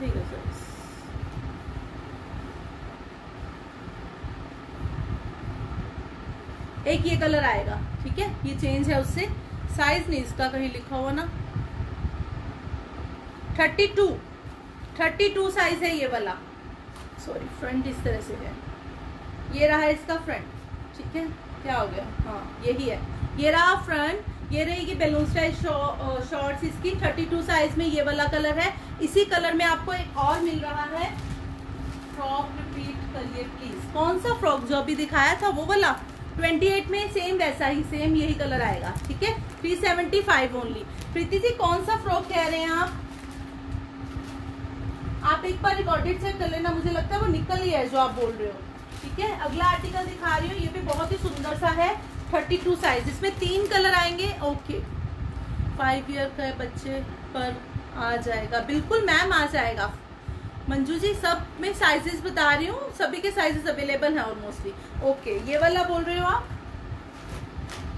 ठीक है सर एक ये कलर आएगा ठीक है। ये चेंज है उससे, साइज नहीं इसका कहीं लिखा हुआ ना। Thirty two thirty two size है ये वाला। सॉरी फ्रंट इस तरह से है, ये रहा इसका फ्रंट ठीक है। क्या हो गया, हाँ यही है, ये रहा फ्रंट, ये रहेगी बैलून स्टाइल शॉर्ट्स इसकी। थर्टी टू साइज में ये वाला कलर है। इसी कलर में आपको एक और मिल रहा है फ्रॉक, रिपीट करिए प्लीज। कौन सा फ्रॉक जो अभी दिखाया था वो वाला अट्ठाईस में सेम वैसा ही, सेम यही कलर आएगा ठीक है। Three seventy five only. Preeti ji कौन सा फ्रॉक कह रहे हैं आप? आप एक बार रिकॉर्डेड चेक कर लेना, मुझे लगता है वो निकल ही है जो आप बोल रहे हो ठीक है। अगला आर्टिकल दिखा रही हूँ, ये भी बहुत ही सुंदर सा है। थर्टी टू साइज, इसमें तीन कलर आएंगे। ओके फाइव ईयर का बच्चे पर आ जाएगा, बिल्कुल मैम आ जाएगा। मंजू जी सब में साइजेस बता रही हूँ, सभी के साइजेस अवेलेबल हैं ऑलमोस्टली। ओके ये वाला बोल रहे हो आप,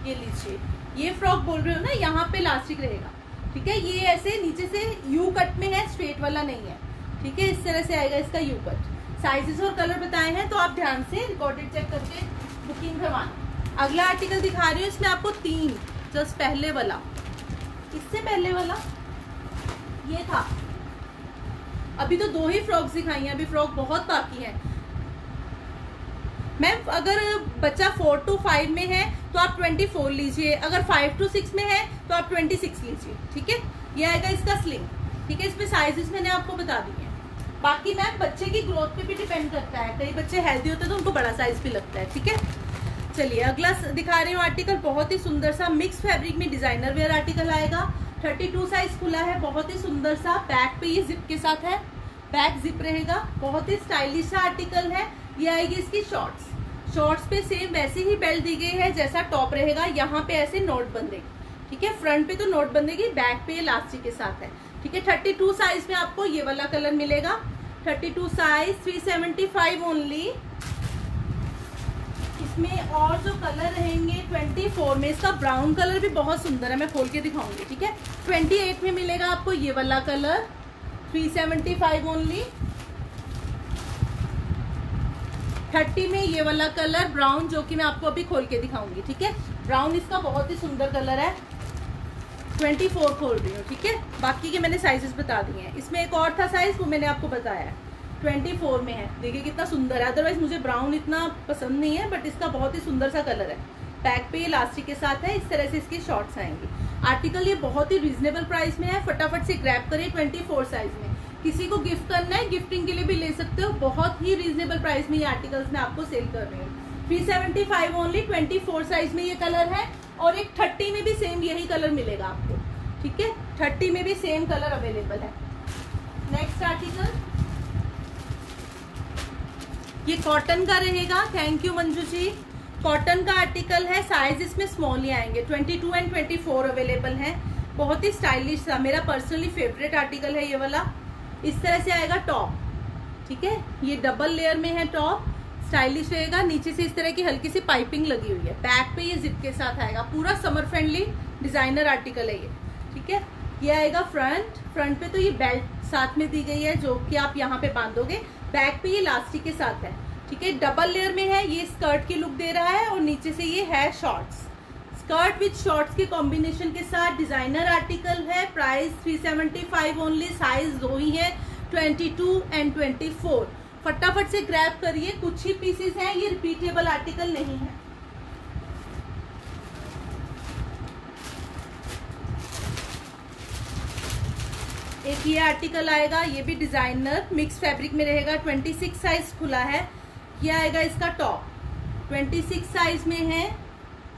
ये लीजिए, ये फ्रॉक बोल रहे हो ना, यहाँ पे इलास्टिक रहेगा ठीक है। ये ऐसे नीचे से यू कट में है, स्ट्रेट वाला नहीं है ठीक है। इस तरह से आएगा इसका यू कट। साइजेस और कलर बताए हैं, तो आप ध्यान से रिकॉर्डेड चेक करके बुकिंग करवाना। अगला आर्टिकल दिखा रही हूँ, इसमें आपको तीन, जस्ट पहले वाला, इससे पहले वाला ये था। अभी तो दो ही फ्रॉक्स दिखाई हैं, अभी फ्रॉक बहुत बाकी हैं मैम। अगर बच्चा फोर टू फाइव में है तो आप ट्वेंटी फोर लीजिए, अगर फाइव टू सिक्स में है तो आप ट्वेंटी सिक्स लीजिए ठीक है। ये आएगा इसका स्लिंग ठीक है। इसमें साइजेस मैंने आपको बता दिए हैं। बाकी मैम बच्चे की ग्रोथ पे भी डिपेंड करता है, कई बच्चे हेल्दी होते हैं तो उनको बड़ा साइज भी लगता है ठीक है। चलिए अगला दिखा रही हूँ आर्टिकल, बहुत ही सुंदर सा मिक्स फैब्रिक में डिजाइनर वेयर आर्टिकल आएगा। थर्टी टू साइज खुला है, बहुत ही सुंदर सा। बैक पे ये जिप के साथ है, बैक जिप रहेगा, बहुत ही स्टाइलिश सा आर्टिकल है। ये आएगी इसकी शॉर्ट्स। शॉर्ट्स पे सेम वैसी ही बेल्ट दी गई है जैसा टॉप रहेगा। यहाँ पे ऐसे नॉट बंधेगी ठीक है, फ्रंट पे तो नॉट बंधेगी, बैक पे इलास्टिक के साथ है ठीक है। थर्टी टू साइज में आपको ये वाला कलर मिलेगा। Thirty two size three seventy five only. इसमें और जो कलर रहेंगे ट्वेंटी फोर में, इसका ब्राउन कलर भी बहुत सुंदर है, मैं खोल के दिखाऊंगी ठीक है। ट्वेंटी एट में मिलेगा आपको ये वाला colour, three seventy five only. Thirty में ये वाला कलर ब्राउन, जो कि मैं आपको अभी खोल के दिखाऊंगी ठीक है। ब्राउन इसका बहुत ही सुंदर कलर है। ट्वेंटी फोर खोल रही हूँ ठीक है, बाकी के मैंने साइजेस बता दिए हैं। इसमें एक और था साइज, वो मैंने आपको बताया है, ट्वेंटी फोर में है। देखिए कितना सुंदर है, अदरवाइज मुझे ब्राउन इतना पसंद नहीं है, बट इसका बहुत ही सुंदर सा कलर है। बैक पे इलास्टिक के साथ है, इस तरह से इसके शॉर्ट्स आएंगे। आर्टिकल ये बहुत ही रीजनेबल प्राइस में है, फटाफट से ग्रैब करें। ट्वेंटी फोर साइज में किसी को गिफ्ट करना है, गिफ्टिंग के लिए भी ले सकते हो। बहुत ही रीजनेबल प्राइस में ये आर्टिकल्स में आपको सेल कर रहे हैं। Three seventy five only. Twenty four size में ये कलर है, और एक थर्टी में भी सेम यही कलर मिलेगा आपको ठीक है। थर्टी में भी सेम कलर अवेलेबल है। नेक्स्ट आर्टिकल ये कॉटन का रहेगा। Thank you Manju ji. Cotton का आर्टिकल है, साइज इसमें स्मॉल ही आएंगे। Twenty two and twenty four available हैं। बहुत ही स्टाइलिश सा, मेरा पर्सनली फेवरेट आर्टिकल है ये वाला। इस तरह से आएगा टॉप ठीक है। ये डबल लेयर में है टॉप, स्टाइलिश रहेगा। नीचे से इस तरह की हल्की सी पाइपिंग लगी हुई है। बैक पे ये जिप के साथ आएगा। पूरा समर फ्रेंडली डिजाइनर आर्टिकल है ये ठीक है। ये आएगा फ्रंट। फ्रंट पे तो ये बेल्ट साथ में दी गई है, जो कि आप यहाँ पे बांधोगे। बैक पे ये इलास्टिक के साथ है ठीक है। डबल लेयर में है, ये स्कर्ट की लुक दे रहा है, और नीचे से ये है शॉर्ट्स। स्कर्ट विद शॉर्ट्स के कॉम्बिनेशन के साथ डिजाइनर आर्टिकल है। Price three seventy five only. Size दो ही है, twenty two and twenty four. फटाफट से ग्रैब करिए, कुछ ही पीसेस हैं, ये रिपीटेबल आर्टिकल नहीं है। एक ये आर्टिकल आएगा, ये भी डिजाइनर मिक्स फैब्रिक में रहेगा। ट्वेंटी सिक्स साइज खुला है। ये आएगा इसका टॉप, ट्वेंटी सिक्स साइज में है।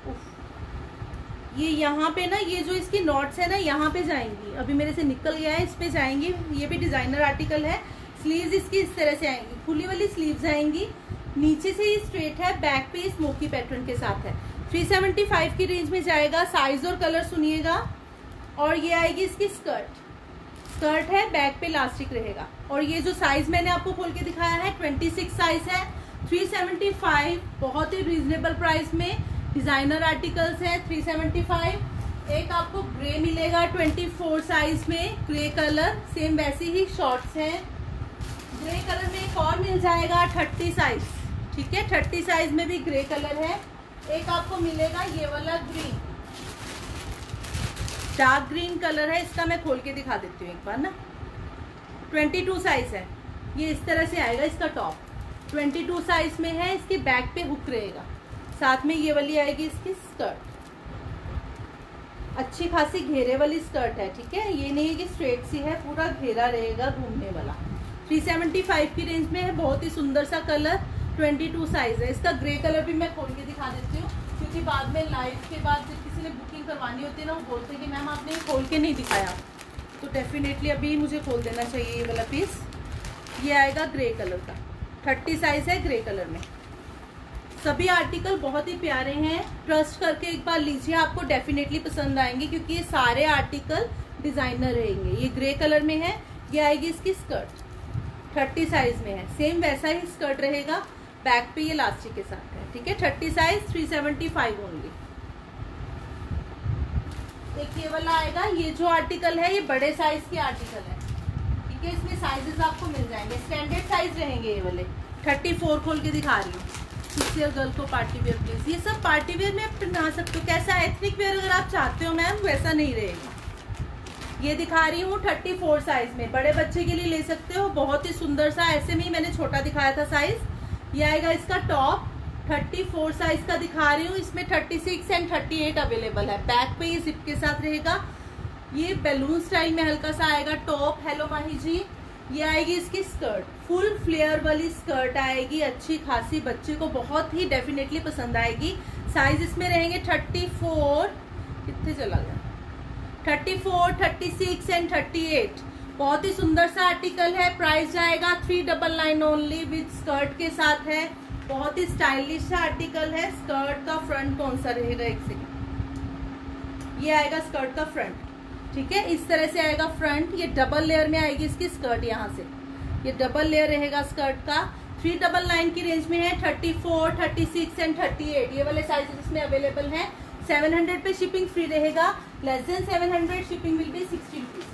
उफ, ये यहाँ पे ना, ये जो इसकी नॉट्स है ना, यहाँ पे जाएंगी। अभी मेरे से निकल गया है, इस पे जाएंगी। ये भी डिजाइनर आर्टिकल है। स्लीव्स इसकी इस तरह से आएंगी, खुली वाली स्लीव्स आएंगी। नीचे से ये स्ट्रेट है, बैक पे स्मोकी पैटर्न के साथ है। तीन सौ पचहत्तर की रेंज में जाएगा। साइज और कलर सुनिएगा। और ये आएगी इसकी स्कर्ट, स्कर्ट है, बैक पे इलास्टिक रहेगा। और ये जो साइज मैंने आपको खोल के दिखाया है छब्बीस साइज है, तीन सौ पचहत्तर बहुत ही रीजनेबल प्राइस में डिजाइनर आर्टिकल्स है तीन सौ पचहत्तर। एक आपको ग्रे मिलेगा चौबीस साइज में, ग्रे कलर, सेम वैसी ही शॉर्ट्स हैं। ग्रे कलर में एक और मिल जाएगा तीस साइज, ठीक है, तीस साइज में भी ग्रे कलर है। एक आपको मिलेगा ये वाला ग्रीन, डार्क ग्रीन कलर है इसका, मैं खोल के दिखा देती हूँ एक बार ना। बाईस साइज है ये, इस तरह से आएगा इसका टॉप, बाईस साइज में है। इसके बैक पे हुक रहेगा, साथ में ये वाली आएगी इसकी स्कर्ट, अच्छी खासी घेरे वाली स्कर्ट है, ठीक है। ये नहीं है कि स्ट्रेट सी है, पूरा घेरा रहेगा घूमने वाला। तीन सौ पचहत्तर की रेंज में है, बहुत ही सुंदर सा कलर, बाईस साइज है। इसका ग्रे कलर भी मैं खोल के दिखा देती हूँ, क्योंकि बाद में लाइव के बाद जब किसी ने बुकिंग करवानी होती है ना, वो बोलते हैं कि मैम आपने खोल के नहीं दिखाया, तो डेफिनेटली अभी मुझे खोल देना चाहिए ये वाला पीस। ये आएगा ग्रे कलर का, तीस साइज है, ग्रे कलर में। सभी आर्टिकल बहुत ही प्यारे हैं, ट्रस्ट करके एक बार लीजिए, आपको डेफिनेटली पसंद आएंगे, क्योंकि ये सारे आर्टिकल डिजाइनर रहेंगे। ये ग्रे कलर में है, ये आएगी इसकी स्कर्ट, तीस साइज में है, सेम वैसा ही स्कर्ट रहेगा, बैक पे ये इलास्टिक के साथ है, ठीक है। तीस साइज तीन सौ पचहत्तर ओनली। एक ये वाला आएगा, ये जो आर्टिकल है ये बड़े साइज के आर्टिकल है, ठीक है। इसमें साइजेस आपको मिल जाएंगे, स्टैंडर्ड साइज रहेंगे ये वाले। चौंतीस खोल के दिखा रही हूँ, सिक्स ईयर गर्ल को पार्टी वेयर प्लीज। ये सब पार्टी वेयर में पहना सकते हो, कैसा एथनिक वेयर अगर आप चाहते हो मैम, वैसा नहीं रहेगा। ये दिखा रही हूँ चौंतीस साइज में, बड़े बच्चे के लिए ले सकते हो, बहुत ही सुंदर सा। ऐसे में ही मैंने छोटा दिखाया था साइज। ये आएगा इसका टॉप, चौंतीस साइज का दिखा रही हूँ, इसमें छत्तीस एंड अड़तीस अवेलेबल है। बैक पे ये जिप के साथ रहेगा, ये बैलून स्टाइल में हल्का सा आएगा टॉप। हेलो माही जी। ये आएगी इसकी स्कर्ट, फुल फ्लेयर वाली स्कर्ट आएगी, अच्छी खासी, बच्चे को बहुत ही डेफिनेटली पसंद आएगी। साइज इसमें रहेंगे चौंतीस, कितने चला गया, चौंतीस, छत्तीस एंड अड़तीस। बहुत ही सुंदर सा आर्टिकल है। प्राइस जाएगा three double nine only, with skirt के साथ है। बहुत ही स्टाइलिश सा आर्टिकल है। स्कर्ट का फ्रंट कौन सा रहेगा, एक सेकंड, ये आएगा स्कर्ट का फ्रंट, ठीक है, इस तरह से आएगा फ्रंट। ये डबल लेयर में आएगी इसकी स्कर्ट, यहाँ से ये डबल लेयर रहेगा स्कर्ट का। थ्री डबल नाइन की रेंज में है, thirty four thirty six and thirty eight, ये वाले साइजेस इसमें अवेलेबल है। सेवन हंड्रेड पे शिपिंग फ्री रहेगा, less than seven hundred shipping will be sixty rupees.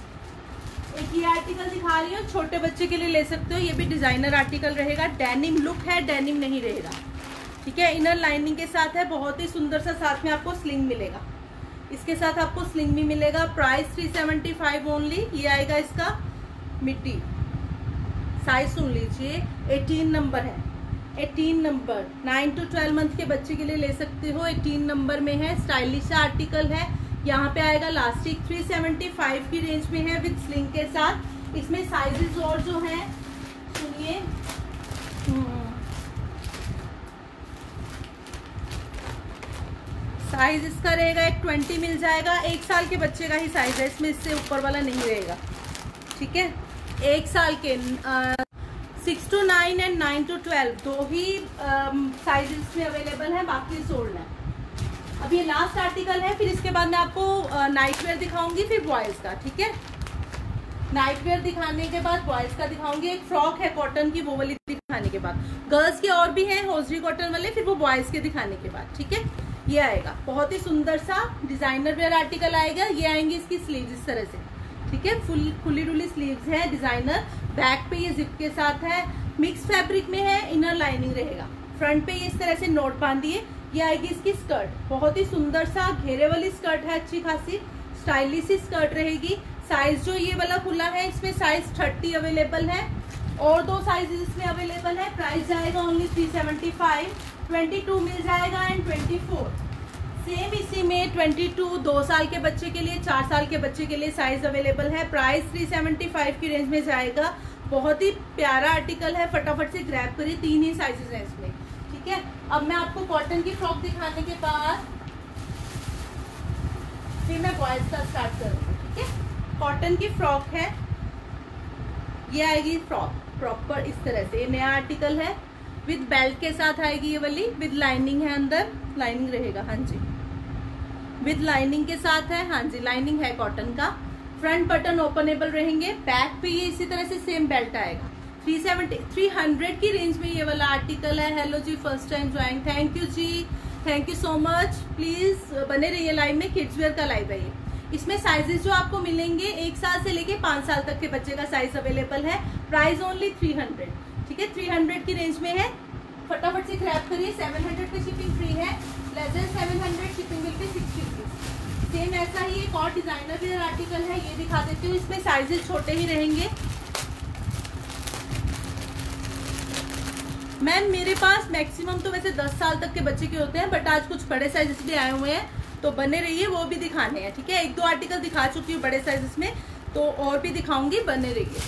एक ये आर्टिकल दिखा रही हूँ, छोटे बच्चे के लिए ले सकते हो, ये भी डिजाइनर आर्टिकल रहेगा। डेनिम लुक है, डेनिम नहीं रहेगा, ठीक है, इनर लाइनिंग के साथ है, बहुत ही सुंदर सा। साथ में आपको स्लिंग मिलेगा, इसके साथ आपको स्लिंग भी मिलेगा। प्राइस तीन सौ पचहत्तर ओनली। ये आएगा इसका मिट्टी, साइज सुन लीजिए, अठारह नंबर है, अठारह number. Nine to twelve month के बच्चे के लिए ले सकते हो, अठारह नंबर में है, स्टाइलिश आर्टिकल है। यहाँ पे आएगा लास्टिक, तीन सौ पचहत्तर की रेंज में है, विद स्लिंग के साथ। इसमें साइजेस और जो है सुनिए, साइज इसका रहेगा एक बीस मिल जाएगा, एक साल के बच्चे का ही साइज है इसमें, इससे ऊपर वाला नहीं रहेगा, ठीक है। एक साल के six to nine and nine to twelve दो ही साइजेस में अवेलेबल है, बाकी सोल्ड है। अब ये लास्ट आर्टिकल है, फिर इसके बाद मैं आपको नाइट वेयर दिखाऊंगी, फिर बॉयज का, ठीक है। नाइट वेयर दिखाने के बाद बॉयज का दिखाऊंगी। एक फ्रॉक है कॉटन की, वो वाली दिखाने के बाद। गर्ल्स के और भी हैं होजरी कॉटन वाले, फिर वो बॉयज के दिखाने के बाद, ठीक है। ये आएगा बहुत ही सुंदर सा डिजाइनर वेयर आर्टिकल आएगा। ये आएंगी इसकी स्लीव इस तरह से, ठीक है, फुल खुली डुली स्लीव है, डिजाइनर। बैक पे ये जिप के साथ है, मिक्स फैब्रिक में है, इनर लाइनिंग रहेगा। फ्रंट पे ये इस तरह से नोट बांधिए। ये आएगी इसकी स्कर्ट, बहुत ही सुंदर सा घेरे वाली स्कर्ट है, अच्छी खासी स्टाइलिश सी स्कर्ट रहेगी। साइज जो ये वाला खुला है, इसमें साइज तीस अवेलेबल है, और दो साइजेस इसमें अवेलेबल है। प्राइस जाएगा ओनली तीन सौ पचहत्तर, बाईस मिल जाएगा एंड चौबीस। सेम इसी में बाईस दो साल के बच्चे के लिए, चार साल के बच्चे के लिए साइज अवेलेबल है। प्राइस तीन सौ पचहत्तर की रेंज में जाएगा। बहुत ही प्यारा आर्टिकल है, फटाफट से ग्रैब करिए, तीन ही साइजेस हैं इसमें, ठीक है। अब मैं आपको कॉटन की फ्रॉक दिखाने के बाद फिर मैं बॉयज का स्टार्ट करूंगी, ठीक है। कॉटन की फ्रॉक है, ये आएगी फ्रॉक प्रॉपर इस तरह से, ये नया आर्टिकल है। विद बेल्ट के साथ आएगी ये वाली, विद लाइनिंग है अंदर, लाइनिंग रहेगा, हाँ जी विद लाइनिंग के साथ है, हाँ जी लाइनिंग है कॉटन का। फ्रंट बटन ओपनेबल रहेंगे, बैक पे ये इसी तरह से सेम बेल्ट आएगा। थ्री सेवेंटी थ्री हंड्रेड की रेंज में ये वाला आर्टिकल है। हेलो जी, first time join, thank you जी, thank you so much. Please बने रहिए लाइव में, किड्सवेयर का लाइव है ये। इसमें साइजेस जो आपको मिलेंगे एक साल से लेके पाँच साल तक के बच्चे का साइज अवेलेबल है। प्राइस ओनली थ्री हंड्रेड, ठीक है, थ्री हंड्रेड की रेंज में है। फटाफट से ग्रैब करिए। सेवन हंड्रेड पे शिपिंग फ्री है। Lesser seven hundred, shipping bill पे सिक्सटी। सेम ऐसा ही एक और डिजाइनर वेयर आर्टिकल है, ये दिखा देती हूँ। इसमें साइजेस छोटे ही रहेंगे। मैम मेरे पास मैक्सिमम तो वैसे दस साल तक के बच्चे के होते हैं, बट आज कुछ बड़े साइजेस भी आए हुए हैं, तो बने रहिए, वो भी दिखाने हैं, ठीक है। एक दो आर्टिकल दिखा चुकी हूँ बड़े साइजेस में, तो और भी दिखाऊंगी, बने रहिए।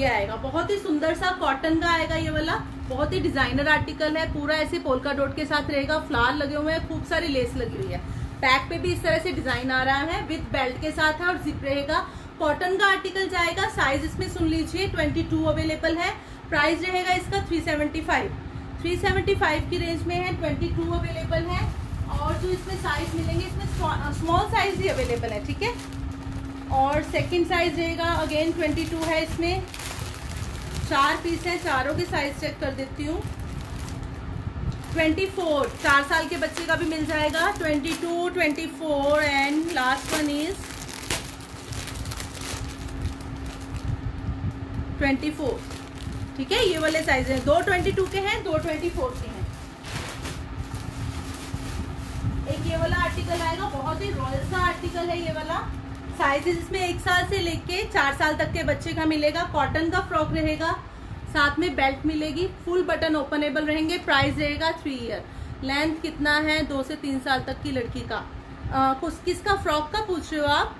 ये आएगा बहुत ही सुंदर सा कॉटन का आएगा ये वाला, बहुत ही डिजाइनर आर्टिकल है। पूरा ऐसे पोल्का डॉट के साथ रहेगा, फ्लावर लगे हुए हैं, खूब सारी लेस लगी हुई है। बैक पे भी इस तरह से डिजाइन आ रहा है, विद बेल्ट के साथ है और जिप रहेगा। कॉटन का आर्टिकल जाएगा। साइज इसमें सुन लीजिए, ट्वेंटी टू अवेलेबल है। प्राइस रहेगा इसका three seventy five, three seventy five की रेंज में है। ट्वेंटी टू अवेलेबल है। और जो इसमें साइज मिलेंगे, इसमें स्मॉल साइज भी अवेलेबल है, ठीक है। और सेकंड साइज रहेगा, अगेन ट्वेंटी टू है। इसमें चार पीस है, चारों के साइज चेक कर देती हूँ। ट्वेंटी फोर, चार साल के बच्चे का भी मिल जाएगा। Twenty two, twenty four and last one is twenty four, ठीक है। ये वाले साइज हैं, दो ट्वेंटी टू के हैं, दो ट्वेंटी फोर के हैं। एक ये वाला आर्टिकल आएगा, बहुत ही रॉयल सा आर्टिकल है ये वाला। साइजेस इसमें एक साल से लेके चार साल तक के बच्चे का मिलेगा। कॉटन का फ्रॉक रहेगा, साथ में बेल्ट मिलेगी। फुल बटन ओपनेबल रहेंगे। प्राइस रहेगा थ्री ईयर। लेंथ कितना है? दो से तीन साल तक की लड़की का। आ, कुछ किसका फ्रॉक का पूछ रहे हो आप?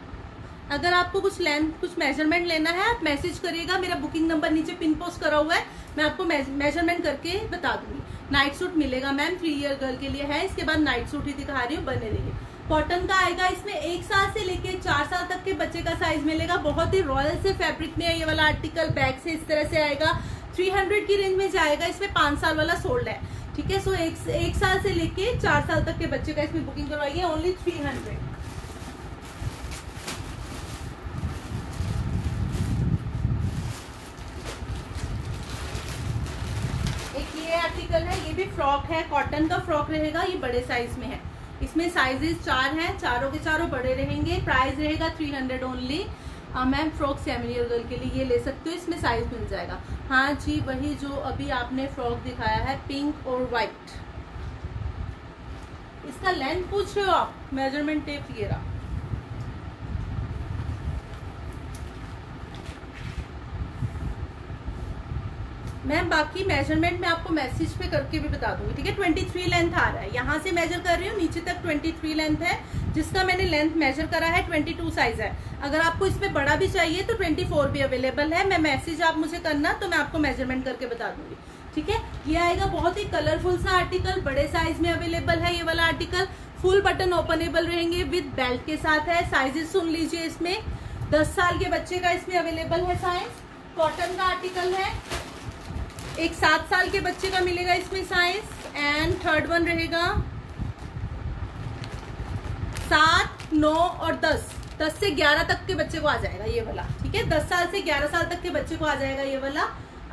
अगर आपको कुछ लेंथ, कुछ मेजरमेंट लेना है, आप मैसेज करिएगा। मेरा बुकिंग नंबर नीचे पिन पोस्ट करा हुआ है, मैं आपको मेजरमेंट करके बता दूंगी। नाइट सूट मिलेगा मैम, थ्री ईयर गर्ल के लिए है। इसके बाद नाइट सूट ही दिखा रही हूँ, बने रहिए। कॉटन का आएगा, इसमें एक साल से लेके चार साल तक के बच्चे का साइज मिलेगा। बहुत ही रॉयल से फैब्रिक में है ये वाला आर्टिकल। बैग से इस तरह से आएगा। थ्री हंड्रेड की रेंज में जाएगा। इसमें पाँच साल वाला सोल्ड है, ठीक है। सो एक, एक साल से लेके चार साल तक के बच्चे का इसमें बुकिंग करवाइए, ओनली थ्री हंड्रेड। है ये भी फ्रॉक है, कॉटन का फ्रॉक रहेगा। ये बड़े साइज में है। इसमें साइजेस चार हैं, चारों के चारों बड़े रहेंगे। प्राइस रहेगा three hundred only. Ma'am frock seven year girl के लिए ये ले सकते हो, इसमें साइज मिल जाएगा। हाँ जी, वही जो अभी आपने फ्रॉक दिखाया है, पिंक और वाइट। इसका लेंथ पूछ रहे हो आप? मेजरमेंट टेप ये रहा। मैम बाकी मेजरमेंट मैं आपको मैसेज पे करके भी बता दूंगी, ठीक है। ट्वेंटी थ्री लेंथ आ रहा है, यहाँ से मेजर कर रही हूँ नीचे तक ट्वेंटी थ्री लेंथ है। जिसका मैंने लेंथ मेजर करा है ट्वेंटी टू साइज है। अगर आपको इसमें बड़ा भी चाहिए तो ट्वेंटी फोर भी अवेलेबल है। मैं मैसेज आप मुझे करना, तो मैं आपको मेजरमेंट करके बता दूंगी, ठीक है। ये आएगा बहुत ही कलरफुल सा आर्टिकल, बड़े साइज में अवेलेबल है ये वाला आर्टिकल। फुल बटन ओपनेबल रहेंगे, विद बेल्ट के साथ है। साइजेस सुन लीजिए, इसमें दस साल के बच्चे का इसमें अवेलेबल है साइज। कॉटन का आर्टिकल है, एक सात साल के बच्चे का मिलेगा इसमें साइज। एंड थर्ड वन रहेगा सात, नौ और दस, दस से ग्यारह तक के बच्चे को आ जाएगा ये वाला, ठीक है। दस साल से ग्यारह साल तक के बच्चे को आ जाएगा ये वाला,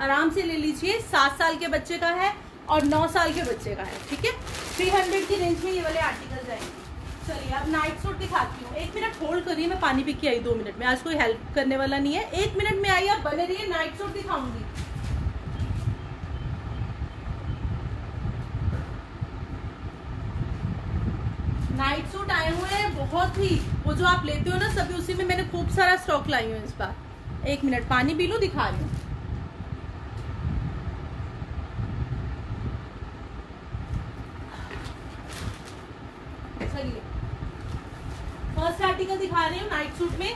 आराम से ले लीजिए। सात साल के बच्चे का है और नौ साल के बच्चे का है, ठीक है। थ्री हंड्रेड की रेंज में ये वाले आर्टिकल जाएंगे। चलिए अब नाइट सूट दिखाती हूँ। एक मिनट होल्ड करिए, मैं पानी पी के आई दो मिनट में। आज कोई हेल्प करने वाला नहीं है, एक मिनट में आई, आप बने रहिए, नाइट सूट दिखाऊंगी। नाइट सूट आए हुए हैं बहुत ही, वो जो आप लेते हो ना सभी, उसी में मैंने खूब सारा स्टॉक लाई हूँ इस बार। एक मिनट पानी पी लूं, दिखा रही हूँ। फर्स्ट आर्टिकल दिखा रही हूँ नाइट सूट में।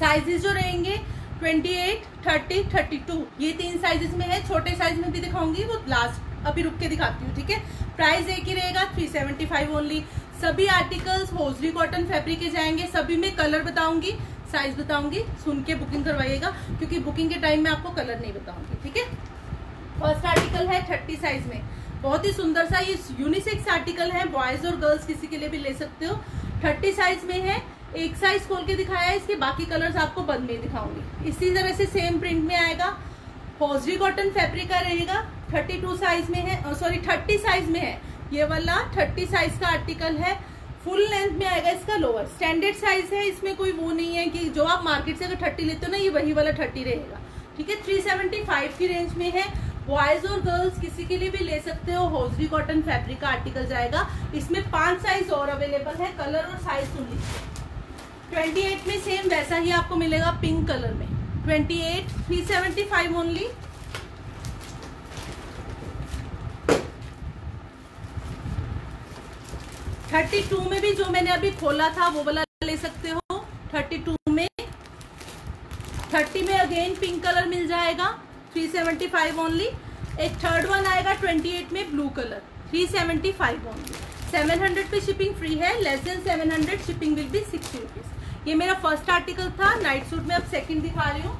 साइजेस जो रहेंगे twenty eight, thirty, thirty two, ये तीन साइजेस में है। छोटे साइज में भी दिखाऊंगी, वो लास्ट अभी रुक के दिखाती हूँ, ठीक है। प्राइस एक ही रहेगा, थ्री सेवेंटी फाइव ओनली। सभी आर्टिकल्स होजरी कॉटन फैब्रिक के जाएंगे। सभी में कलर बताऊंगी, साइज बताऊंगी, सुन के बुकिंग करवाइएगा, क्योंकि बुकिंग के टाइम में आपको कलर नहीं बताऊंगी, ठीक है। फर्स्ट आर्टिकल है थर्टी साइज में, बहुत ही सुंदर सा ये यूनिसेक्स आर्टिकल है, बॉयज और गर्ल्स किसी के लिए भी ले सकते हो। थर्टी साइज में है, एक साइज खोल के दिखाया है, इसके बाकी कलर्स आपको बाद में दिखाऊंगी। इसी तरह से सेम प्रिंट में आएगा, हॉजरी कॉटन फैब्रिक का रहेगा। थर्टी टू साइज में है, सॉरी थर्टी साइज में है ये वाला, थर्टी साइज का आर्टिकल है। फुल लेंथ में आएगा इसका लोअर, स्टैंडर्ड साइज है, इसमें कोई वो नहीं है कि जो आप मार्केट से अगर थर्टी लेते हो ना ये वही वाला थर्टी रहेगा, ठीक है। थ्री सेवेंटी फाइव की रेंज में है, बॉयज और गर्ल्स किसी के लिए भी ले सकते हो, हॉजरी कॉटन फैब्रिक का आर्टिकल जाएगा। इसमें पांच साइज और अवेलेबल है, कलर और साइज सुन लीजिए। ट्वेंटी एट में सेम वैसा ही आपको मिलेगा पिंक कलर में, twenty eight three seventy five only. Thirty two में भी जो मैंने अभी खोला था वो वाला ले सकते हो, थर्टी टू में। थर्टी में अगेन पिंक कलर मिल जाएगा, थ्री सेवेंटी फाइव ओनली। एक थर्ड वन आएगा ट्वेंटी एट में, blue colour, three seventy five only. Seven hundred पे शिपिंग फ्री है, less than seven hundred shipping will be sixty rupees. ये मेरा फर्स्ट आर्टिकल था नाइट सूट में, अब सेकंड दिखा रही हूँ।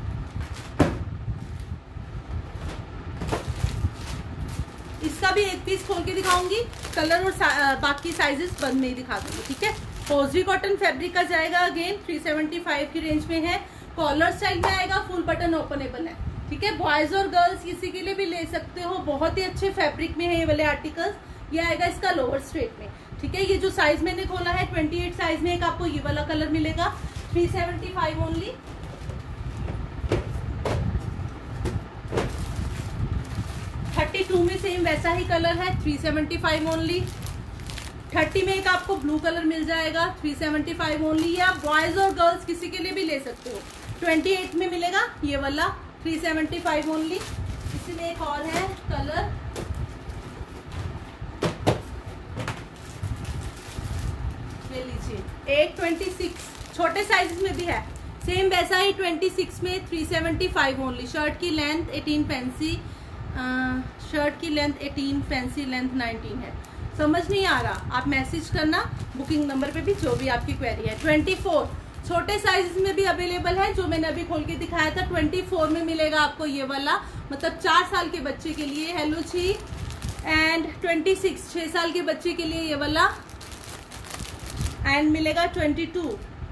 इसका भी एक पीस खोल के दिखाऊंगी, कलर और सा, बाकी साइजेस बाद में ही दिखा दूंगी, ठीक है। पोजरी कॉटन फैब्रिक का जाएगा, अगेन थ्री सेवेंटी फाइव की रेंज में है। कॉलर स्टाइल में आएगा, फुल बटन ओपनेबल है, ठीक है। बॉयज और गर्ल्स किसी के लिए भी ले सकते हो, बहुत ही अच्छे फैब्रिक में है ये वाले आर्टिकल्स। ये आएगा इसका लोअर स्ट्रेट में, ठीक है। ये जो साइज मैंने खोला है अट्ठाईस साइज में, एक आपको ये वाला कलर मिलेगा, three seventy five only. Thirty two में सेम वैसा ही कलर है, three seventy five only. Thirty में एक आपको ब्लू कलर मिल जाएगा, थ्री सेवेंटी फाइव ओनली। ये आप बॉयज और गर्ल्स किसी के लिए भी ले सकते हो। अट्ठाईस में मिलेगा ये वाला, थ्री सेवेंटी फाइव ओनली। इसमें एक और है कलर, एट ट्वेंटी सिक्स, छोटे साइज में भी है, सेम वैसा ही ट्वेंटी सिक्स में, three seventy five only. Shirt की लेंथ एटीन फैंसी, शर्ट की length eighteen, fancy length nineteen है। समझ नहीं आ रहा आप मैसेज करना बुकिंग नंबर पे भी, जो भी आपकी क्वेरी है। ट्वेंटी फोर छोटे साइज में भी अवेलेबल है, जो मैंने अभी खोल के दिखाया था। ट्वेंटी फोर में मिलेगा आपको ये वाला, मतलब चार साल के बच्चे के लिए, हेलो जी। एंड ट्वेंटी सिक्स छह साल के बच्चे के लिए ये वाला। एंड मिलेगा ट्वेंटी टू,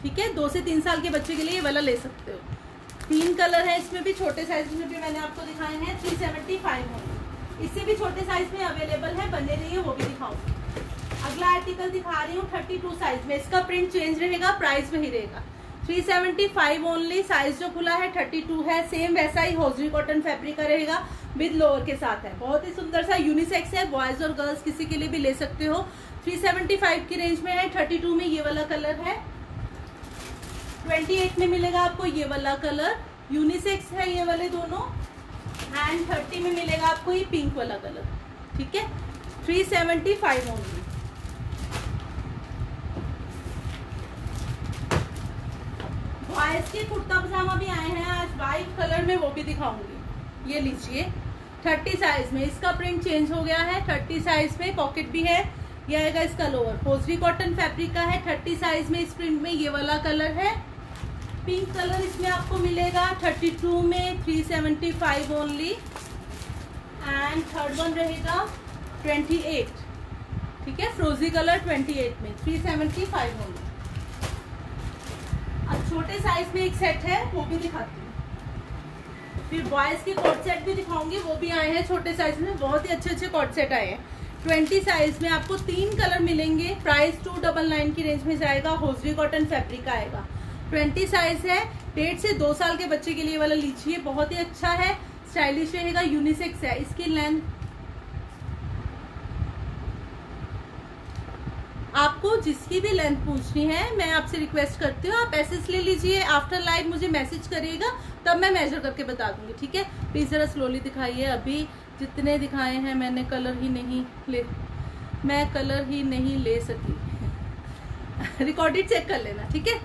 ठीक है, दो से तीन साल के बच्चे के लिए ये वाला ले सकते हो। तीन कलर है इसमें भी, छोटे साइज में भी मैंने आपको दिखाए हैं, थ्री सेवेंटी फाइव होंगे। इससे भी छोटे साइज में अवेलेबल है, बने रहिए, वो भी दिखाऊंगी। अगला आर्टिकल दिखा रही हूँ थर्टी टू साइज में, इसका प्रिंट चेंज रहेगा, प्राइस वही रहेगा, three seventy five only. Size जो खुला है थर्टी टू है, सेम वैसा ही हॉजरी कॉटन फैब्रिक का रहेगा, विद लोअर के साथ है। बहुत ही सुंदर सा यूनिसेक्स है, बॉयज और गर्ल्स किसी के लिए भी ले सकते हो। थ्री सेवेंटी फाइव की रेंज में है। थर्टी टू में ये वाला कलर है, ट्वेंटी एट में मिलेगा आपको ये वाला कलर, यूनिसेक्स है ये वाले दोनों। एंड थर्टी में मिलेगा आपको ये पिंक वाला कलर, ठीक है, three seventy five only. Boys के कुर्ता पजामा भी आए हैं आज वाइट कलर में, वो भी दिखाऊंगी। ये लीजिए थर्टी साइज में, इसका प्रिंट चेंज हो गया है, थर्टी साइज में पॉकेट भी है। यह आएगा इसका लोअर, पोजरी कॉटन फैब्रिक का है, थर्टी साइज में। इस प्रिंट में ये वाला कलर है, पिंक कलर इसमें आपको मिलेगा। थर्टी टू में three seventy five only. And third one रहेगा ट्वेंटी एट, ठीक है, फ्रोजी कलर, ट्वेंटी एट में थ्री सेवेंटी फाइव ओनली। अब छोटे साइज में एक सेट है, वो भी दिखाती हूँ, फिर बॉयज के कॉट सेट भी दिखाऊंगी, वो भी आए हैं छोटे साइज में। बहुत ही अच्छे अच्छे कॉट सेट आए हैं। ट्वेंटी साइज में आपको तीन कलर मिलेंगे, प्राइस टू डबल नाइन की रेंज में जाएगा, होजरी कॉटन फैब्रिक आएगा। ट्वेंटी साइज है, डेढ़ से दो साल के बच्चे के लिए वाला लीजिए, बहुत ही अच्छा है, स्टाइलिश रहेगा, यूनिसेक्स है। इसकी लेंथ आपको जिसकी भी लेंथ पूछनी है, मैं आपसे रिक्वेस्ट करती हूँ आप एसेस ले लीजिए, आफ्टर लाइव मुझे मैसेज करिएगा, तब मैं मेजर करके बता दूंगी, ठीक है। प्लीज जरा स्लोली दिखाइए, अभी जितने दिखाए हैं मैंने कलर ही नहीं ले मैं कलर ही नहीं ले सकी रिकॉर्डेड चेक कर लेना, ठीक है।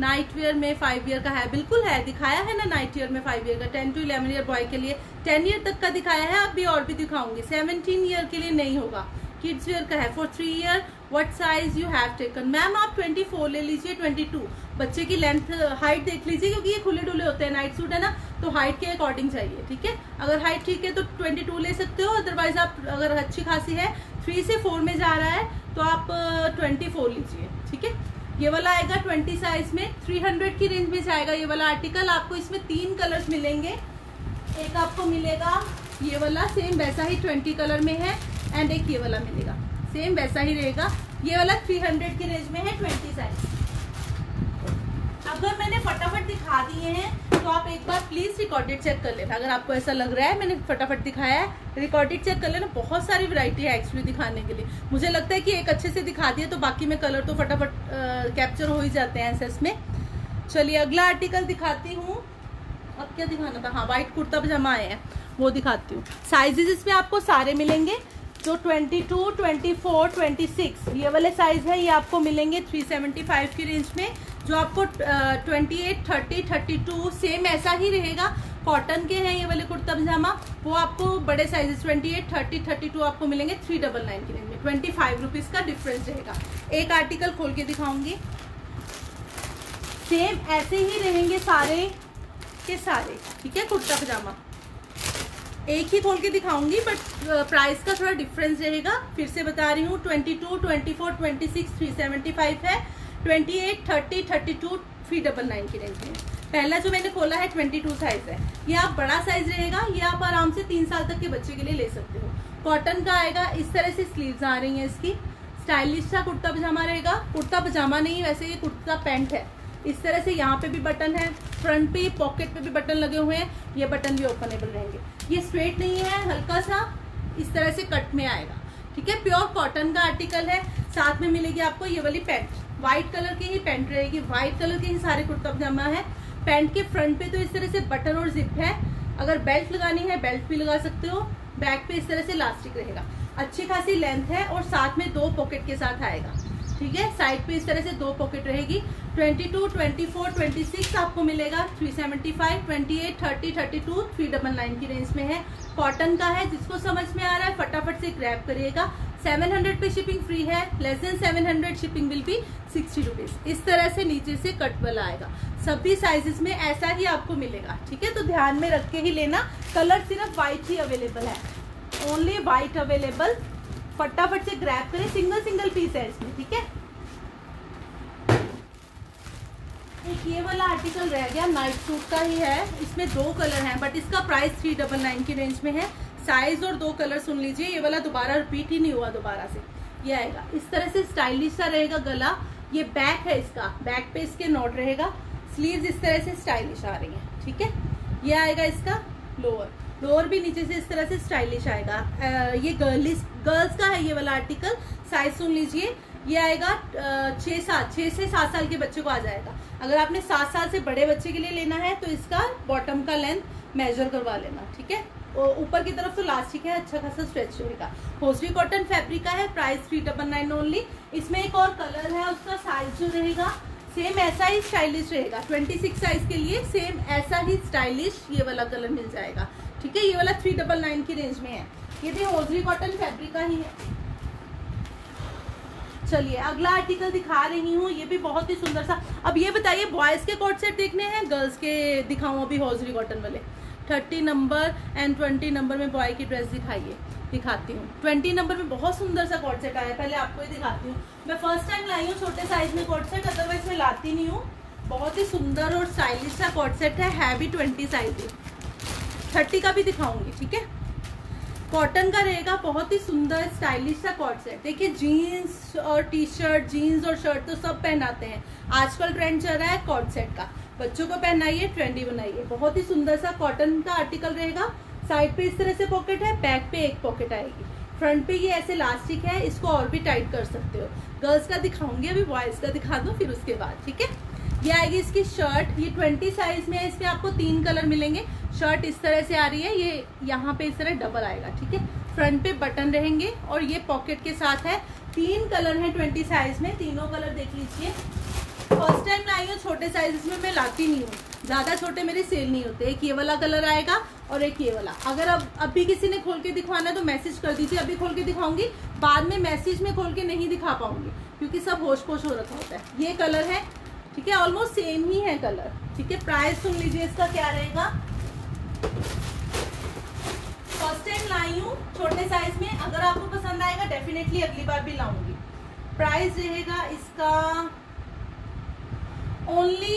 नाइट वेयर में फाइव ईयर का है, बिल्कुल है, दिखाया है ना, नाइट वेयर में फाइव ईयर का, ten to eleven year boy के लिए, टेन ईयर तक का दिखाया है, अब भी और भी दिखाऊंगी। सेवनटीन ईयर के लिए नहीं होगा, किड्स वेयर का है for three year what size you have taken. Ma'am आप चौबीस ले लीजिए, बाईस बच्चे की लेंथ हाइट देख लीजिए क्योंकि ये खुले डुले होते हैं, नाइट सूट है ना, तो हाइट के अकॉर्डिंग चाहिए। ठीक है, अगर हाइट ठीक है तो बाईस ले सकते हो, अदरवाइज आप अगर अच्छी खासी है थ्री से फोर में जा रहा है तो आप चौबीस लीजिए। ठीक है, ये वाला आएगा ट्वेंटी साइज में, तीन सौ की रेंज में जाएगा ये वाला आर्टिकल। आपको इसमें तीन कलर्स मिलेंगे, एक आपको मिलेगा ये वाला सेम वैसा ही ट्वेंटी कलर में है, एंड एक ये वाला मिलेगा सेम वैसा ही रहेगा, ये वाला तीन सौ की रेंज में है ट्वेंटी साइज। अगर मैंने फटाफट दिखा दिए हैं तो आप एक बार प्लीज रिकॉर्डेड चेक कर लेना, अगर आपको ऐसा लग रहा है मैंने फटाफट दिखाया है, रिकॉर्डेड चेक कर लेना, बहुत सारी वैरायटी है एक्चुअली दिखाने के लिए। मुझे लगता है कि एक अच्छे से दिखा दिए तो बाकी में कलर तो फटाफट कैप्चर हो ही जाते हैं एसेस में। चलिए अगला आर्टिकल दिखाती हूँ, अब क्या दिखाना था, हाँ व्हाइट कुर्ता पजामा आए हैं वो दिखाती हूँ। साइजेज इसमें आपको सारे मिलेंगे, जो बाईस, चौबीस, छब्बीस ये वाले साइज है, ये आपको मिलेंगे तीन सौ पचहत्तर की रेंज में, जो आपको अट्ठाईस, तीस, बत्तीस सेम ऐसा ही रहेगा। कॉटन के हैं ये वाले कुर्ता पजामा, वो आपको बड़े साइजेस अट्ठाईस, तीस, बत्तीस आपको मिलेंगे तीन सौ निन्यानवे की रेंज में, ट्वेंटी फाइव रुपीज़ का डिफरेंस रहेगा। एक आर्टिकल खोल के दिखाऊंगी, सेम ऐसे ही रहेंगे सारे के सारे। ठीक है, कुर्ता पजामा एक ही खोल के दिखाऊंगी बट प्राइस का थोड़ा डिफरेंस रहेगा, फिर से बता रही हूँ। बाईस, चौबीस, छब्बीस, तीन सौ पचहत्तर है, अट्ठाईस, तीस, बत्तीस तीन सौ निन्यानवे की रेंज में। पहला जो मैंने खोला है बाईस साइज है, ये आप बड़ा साइज रहेगा, ये आप आराम से तीन साल तक के बच्चे के लिए ले सकते हो। कॉटन का आएगा, इस तरह से स्लीव्स आ रही हैं इसकी, स्टाइलिश सा कुर्ता पजामा रहेगा। कुर्ता पजामा नहीं वैसे ये कुर्ता पैंट है, इस तरह से यहाँ पे भी बटन है, फ्रंट पे पॉकेट पे भी बटन लगे हुए हैं, ये बटन भी ओपनेबल रहेंगे। ये स्ट्रेट नहीं है, हल्का सा इस तरह से कट में आएगा। ठीक है, प्योर कॉटन का आर्टिकल है। साथ में मिलेगी आपको ये वाली पैंट, व्हाइट कलर की ही पैंट रहेगी, व्हाइट कलर के ही सारे कुर्ता पजामा है। पैंट के फ्रंट पे तो इस तरह से बटन और जिप है, अगर बेल्ट लगानी है बेल्ट भी लगा सकते हो। बैक पे इस तरह से इलास्टिक रहेगा, अच्छी खासी लेंथ है और साथ में दो पॉकेट के साथ आएगा। ठीक है, साइड पे इस तरह से दो पॉकेट रहेगी। बाईस, चौबीस, छब्बीस आपको मिलेगा तीन सौ पचहत्तर, अट्ठाईस, तीस, बत्तीस तीन सौ निन्यानवे की रेंज में है। कॉटन का है, जिसको समझ में आ रहा है फटाफट से ग्रैब करिएगा। सात सौ पे शिपिंग फ्री है, लेस देन सात सौ शिपिंग बिल भी सिक्सटी रुपीज। इस तरह से नीचे से कट वाला आएगा, सभी साइजेस में ऐसा ही आपको मिलेगा। ठीक है, तो ध्यान में रख के ही लेना। कलर सिर्फ व्हाइट ही अवेलेबल है, ओनली व्हाइट अवेलेबल। फटाफट से ग्रैब करें, सिंगल सिंगल पीस है इसमें। ठीक है, एक ये वाला आर्टिकल रह गया, नाइट सूट का ही है, इसमें दो कलर हैं बट इसका प्राइस थ्री डबल नाइन की रेंज में है। साइज और दो कलर सुन लीजिए, ये वाला दोबारा रिपीट ही नहीं हुआ दोबारा से। ये आएगा इस तरह से, स्टाइलिश सा रहेगा गला। ये बैक है इसका, बैक पे इसके नॉट रहेगा, स्लीव्स इस तरह से स्टाइलिश आ रही है। ठीक है, ये आएगा इसका लोअर, लोअर भी नीचे से इस तरह से स्टाइलिश आएगा। आ, ये गर्लिस गर्ल्स का है ये वाला आर्टिकल, साइज सुन लीजिए। ये आएगा छः सात छः से सात साल के बच्चे को आ जाएगा। अगर आपने सात साल से बड़े बच्चे के लिए लेना है तो इसका बॉटम का लेंथ मेजर करवा लेना। ठीक है, ऊपर की तरफ तो इलास्टिक है, अच्छा खासा स्ट्रेच रहेगा। होजरी कॉटन फैब्रिक का है, price three double nine only. इसमें एक और कलर है, उसका साइज जो रहेगा सेम ऐसा ही स्टाइलिश रहेगा। ट्वेंटी सिक्स साइज के लिए सेम ऐसा ही स्टाइलिश ये वाला कलर मिल जाएगा। ठीक है, ये वाला थ्री डबल नाइन की रेंज में है, ये भी होजरी कॉटन फैब्रिक का ही है। चलिए अगला आर्टिकल दिखा रही हूँ, ये भी बहुत ही सुंदर सा। अब ये बताइए, बॉयज के कोट सेट देखने हैं, गर्ल्स के दिखाऊँ अभी? होजरी कॉटन वाले thirty number and twenty number में बॉय की ड्रेस दिखाइए, दिखाती हूँ। ट्वेंटी नंबर में बहुत सुंदर सा कोट सेट आया, पहले आपको ही दिखाती हूँ। मैं फर्स्ट टाइम लाई हूँ छोटे साइज में कोट सेट, अदरवाइज मैं लाती नहीं हूँ। बहुत ही सुंदर और स्टाइलिश सा कोट सेट है, हैवी ट्वेंटी साइज में, थर्टी का भी दिखाऊंगी। ठीक है, कॉटन का रहेगा, बहुत ही सुंदर स्टाइलिश सा कॉट सेट। देखिए जीन्स और टी शर्ट, जीन्स और शर्ट तो सब पहनाते हैं, आजकल ट्रेंड चल रहा है कॉट सेट का। बच्चों को पहनाइए, ट्रेंडी बनाइए। बहुत ही सुंदर सा कॉटन का आर्टिकल रहेगा। साइड पे इस तरह से पॉकेट है, बैक पे एक पॉकेट आएगी, फ्रंट पे ये ऐसे इलास्टिक है, इसको और भी टाइट कर सकते हो। गर्ल्स का दिखाऊंगी, अभी बॉयज का दिखा दूँ फिर उसके बाद। ठीक है, ये आएगी इसकी शर्ट, ये ट्वेंटी साइज में है, इसमें आपको तीन कलर मिलेंगे। शर्ट इस तरह से आ रही है, ये यहाँ पे इस तरह डबल आएगा। ठीक है, फ्रंट पे बटन रहेंगे और ये पॉकेट के साथ है। तीन कलर हैं ट्वेंटी साइज में, तीनों कलर देख लीजिए। फर्स्ट टाइम लाई हूँ छोटे साइज में, मैं लाती नहीं हूँ। ज़्यादा छोटे मेरे सेल नहीं होते। एक ये वाला कलर आएगा और एक ये वाला। अगर अब अभी किसी ने खोल के दिखवाना है तो मैसेज कर दीजिए, अभी खोल के दिखाऊंगी, बाद में मैसेज में खोल के नहीं दिखा पाऊंगी क्योंकि सब होश पोश हो रखा होता है। ये कलर है, ठीक है, ऑलमोस्ट सेम ही है कलर, ठीक है। प्राइस सुन लीजिए इसका क्या रहेगा। फर्स्ट टाइम लाई हूँ छोटे साइज में, अगर आपको पसंद आएगा डेफिनेटली अगली बार भी लाऊंगी। प्राइस रहेगा इसका ओनली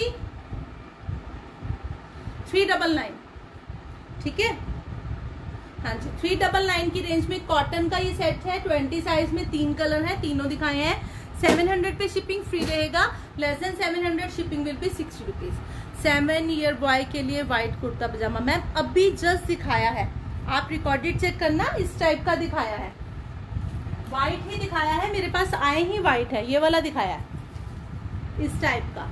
थ्री डबल नाइन, ठीक है। हाँ जी, थ्री डबल नाइन की रेंज में कॉटन का ये सेट है। ट्वेंटी साइज में तीन कलर है, तीनों दिखाए हैं। सेवन हंड्रेड पे शिपिंग फ्री रहेगा, less than seven hundred shipping will be sixty rupees. Seven year boy के लिए वाइट कुर्ता पजामा, मैम अभी जस्ट दिखाया है, आप रिकॉर्डेड चेक करना, इस टाइप का दिखाया है, वाइट ही दिखाया है, मेरे पास आए ही वाइट है, ये वाला दिखाया है इस टाइप का,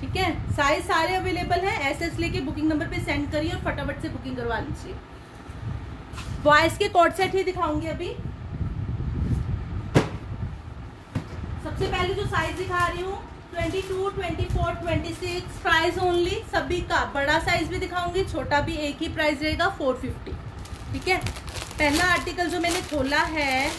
ठीक है। साइज सारे अवेलेबल हैं, ऐसे ऐसे लेके बुकिंग नंबर पे सेंड करिए और फटाफट से बुकिंग करवा लीजिए। बॉयज के कोट सेट ही दिखाऊंगी अभी। सबसे पहले जो साइज दिखा रही हूँ twenty two, twenty four, twenty six, price only सभी का। बड़ा साइज भी दिखाऊंगी, छोटा भी, एक ही प्राइस रहेगा फोर फिफ्टी, ठीक है। पहला आर्टिकल जो मैंने खोला है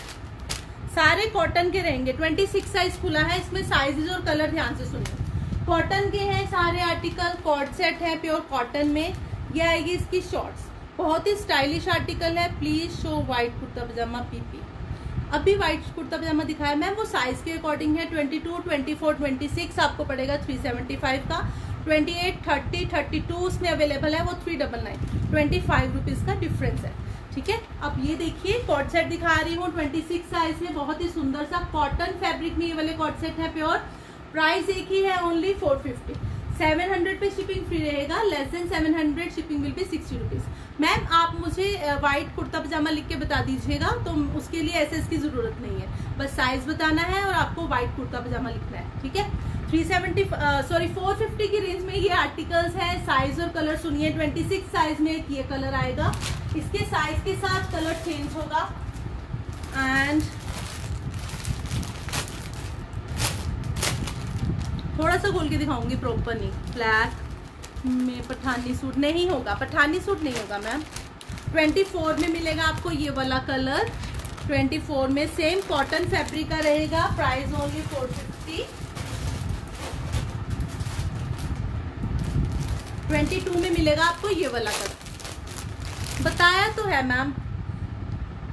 सारे कॉटन के रहेंगे। ट्वेंटी सिक्स साइज खुला है, इसमें साइजेज और कलर ध्यान से सुनिए। कॉटन के हैं सारे आर्टिकल, कॉट सेट है प्योर कॉटन में। ये आएगी इसकी शॉर्ट्स, बहुत ही स्टाइलिश आर्टिकल है। Please show white kurta pyjama PP. अभी वाइट कुर्ता पजामा दिखाया मैम, वो साइज के अकॉर्डिंग है। Twenty two, twenty four, twenty six आपको पड़ेगा थ्री सेवेंटी फाइव का। Twenty eight, thirty, thirty two उसमें अवेलेबल है, वो three double nine, twenty five rupees का डिफरेंस है, ठीक है। अब ये देखिए कॉट सेट दिखा रही हूँ, ट्वेंटी सिक्स साइज में, बहुत ही सुंदर सा कॉटन फैब्रिक में ये वाले कॉट सेट है प्योर। प्राइस एक ही है only four fifty. Seven hundred पे शिपिंग फ्री रहेगा, less than seven hundred shipping will be sixty rupees. Ma'am आप मुझे वाइट कुर्ता पजामा लिख के बता दीजिएगा, तो उसके लिए एस एस की जरूरत नहीं है, बस साइज बताना है और आपको वाइट कुर्ता पजामा लिखना है, ठीक है। Three seventy sorry four fifty की रेंज में ये आर्टिकल्स हैं। साइज और कलर सुनिए, ट्वेंटी सिक्स साइज में एक ये कलर आएगा, इसके साइज के साथ कलर चेंज होगा। एंड थोड़ा सा खोल के दिखाऊंगी प्रॉपरली। ब्लैक में पठानी सूट नहीं होगा, पठानी सूट नहीं होगा मैम। ट्वेंटी फोर में मिलेगा आपको ये वाला कलर, ट्वेंटी फोर में सेम कॉटन फैब्रिक का रहेगा। Price only four fifty. Twenty two में मिलेगा आपको ये वाला कलर, बताया तो है मैम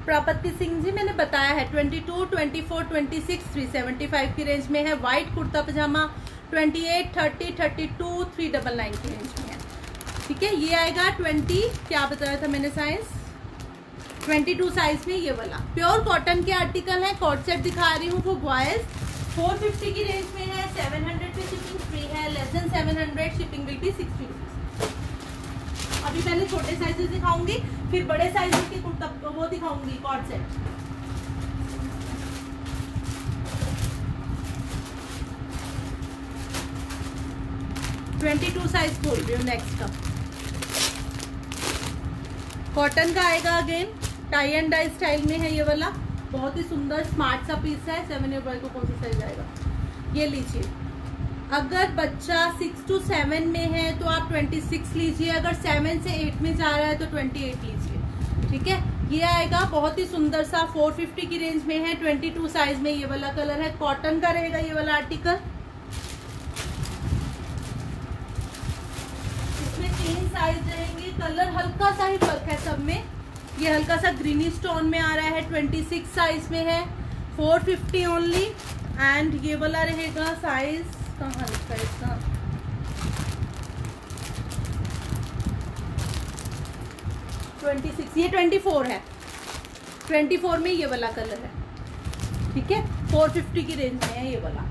प्राप्ति सिंह जी, मैंने बताया है। Twenty two, twenty four, twenty six three seventy five की रेंज में है। White kurta pyjama twenty eight, thirty, thirty two three double nine की रेंज में है, ठीक है। ये आएगा ट्वेंटी, क्या बताया था मैंने साइज, ट्वेंटी टू साइज में ये वाला प्योर कॉटन के आर्टिकल है। कॉट सेट दिखा रही हूँ वो बॉयज फोर फिफ्टी की रेंज में है। सेवन हंड्रेड पे शिपिंग फ्री है, less than seven hundred shipping will be sixty rupees. अभी पहले छोटे साइजेस दिखाऊंगी, फिर बड़े साइज के कुर्ता वो दिखाऊंगी, cord set. Twenty two size खोल रही हूँ नेक्स्ट का, कॉटन का आएगा again, tie and dye style में है ये वाला, बहुत ही सुंदर स्मार्ट सा पीस है। सेवन ईयर बॉय को कौन सा साइज आएगा, ये लीजिए। अगर बच्चा सिक्स टू सेवन में है तो आप ट्वेंटी सिक्स लीजिए, अगर सेवन से एट में जा रहा है तो ट्वेंटी एट लीजिए, ठीक है। ये आएगा बहुत ही सुंदर सा, फोर फिफ्टी की रेंज में है। ट्वेंटी टू साइज में ये वाला कलर है, कॉटन का रहेगा ये वाला आर्टिकल। इसमें तीन साइज रहेंगे, कलर हल्का सा ही फर्क है सब में। ये हल्का सा ग्रीनिश टोन में आ रहा है, ट्वेंटी सिक्स साइज में है, फोर फिफ्टी ओनली। एंड ये वाला रहेगा साइज, कहाँ लिखा है इसका, ट्वेंटी सिक्स, ये ट्वेंटी फोर है, ट्वेंटी फोर में ये वाला कलर है, ठीक है। फोर फिफ्टी की रेंज में है ये वाला।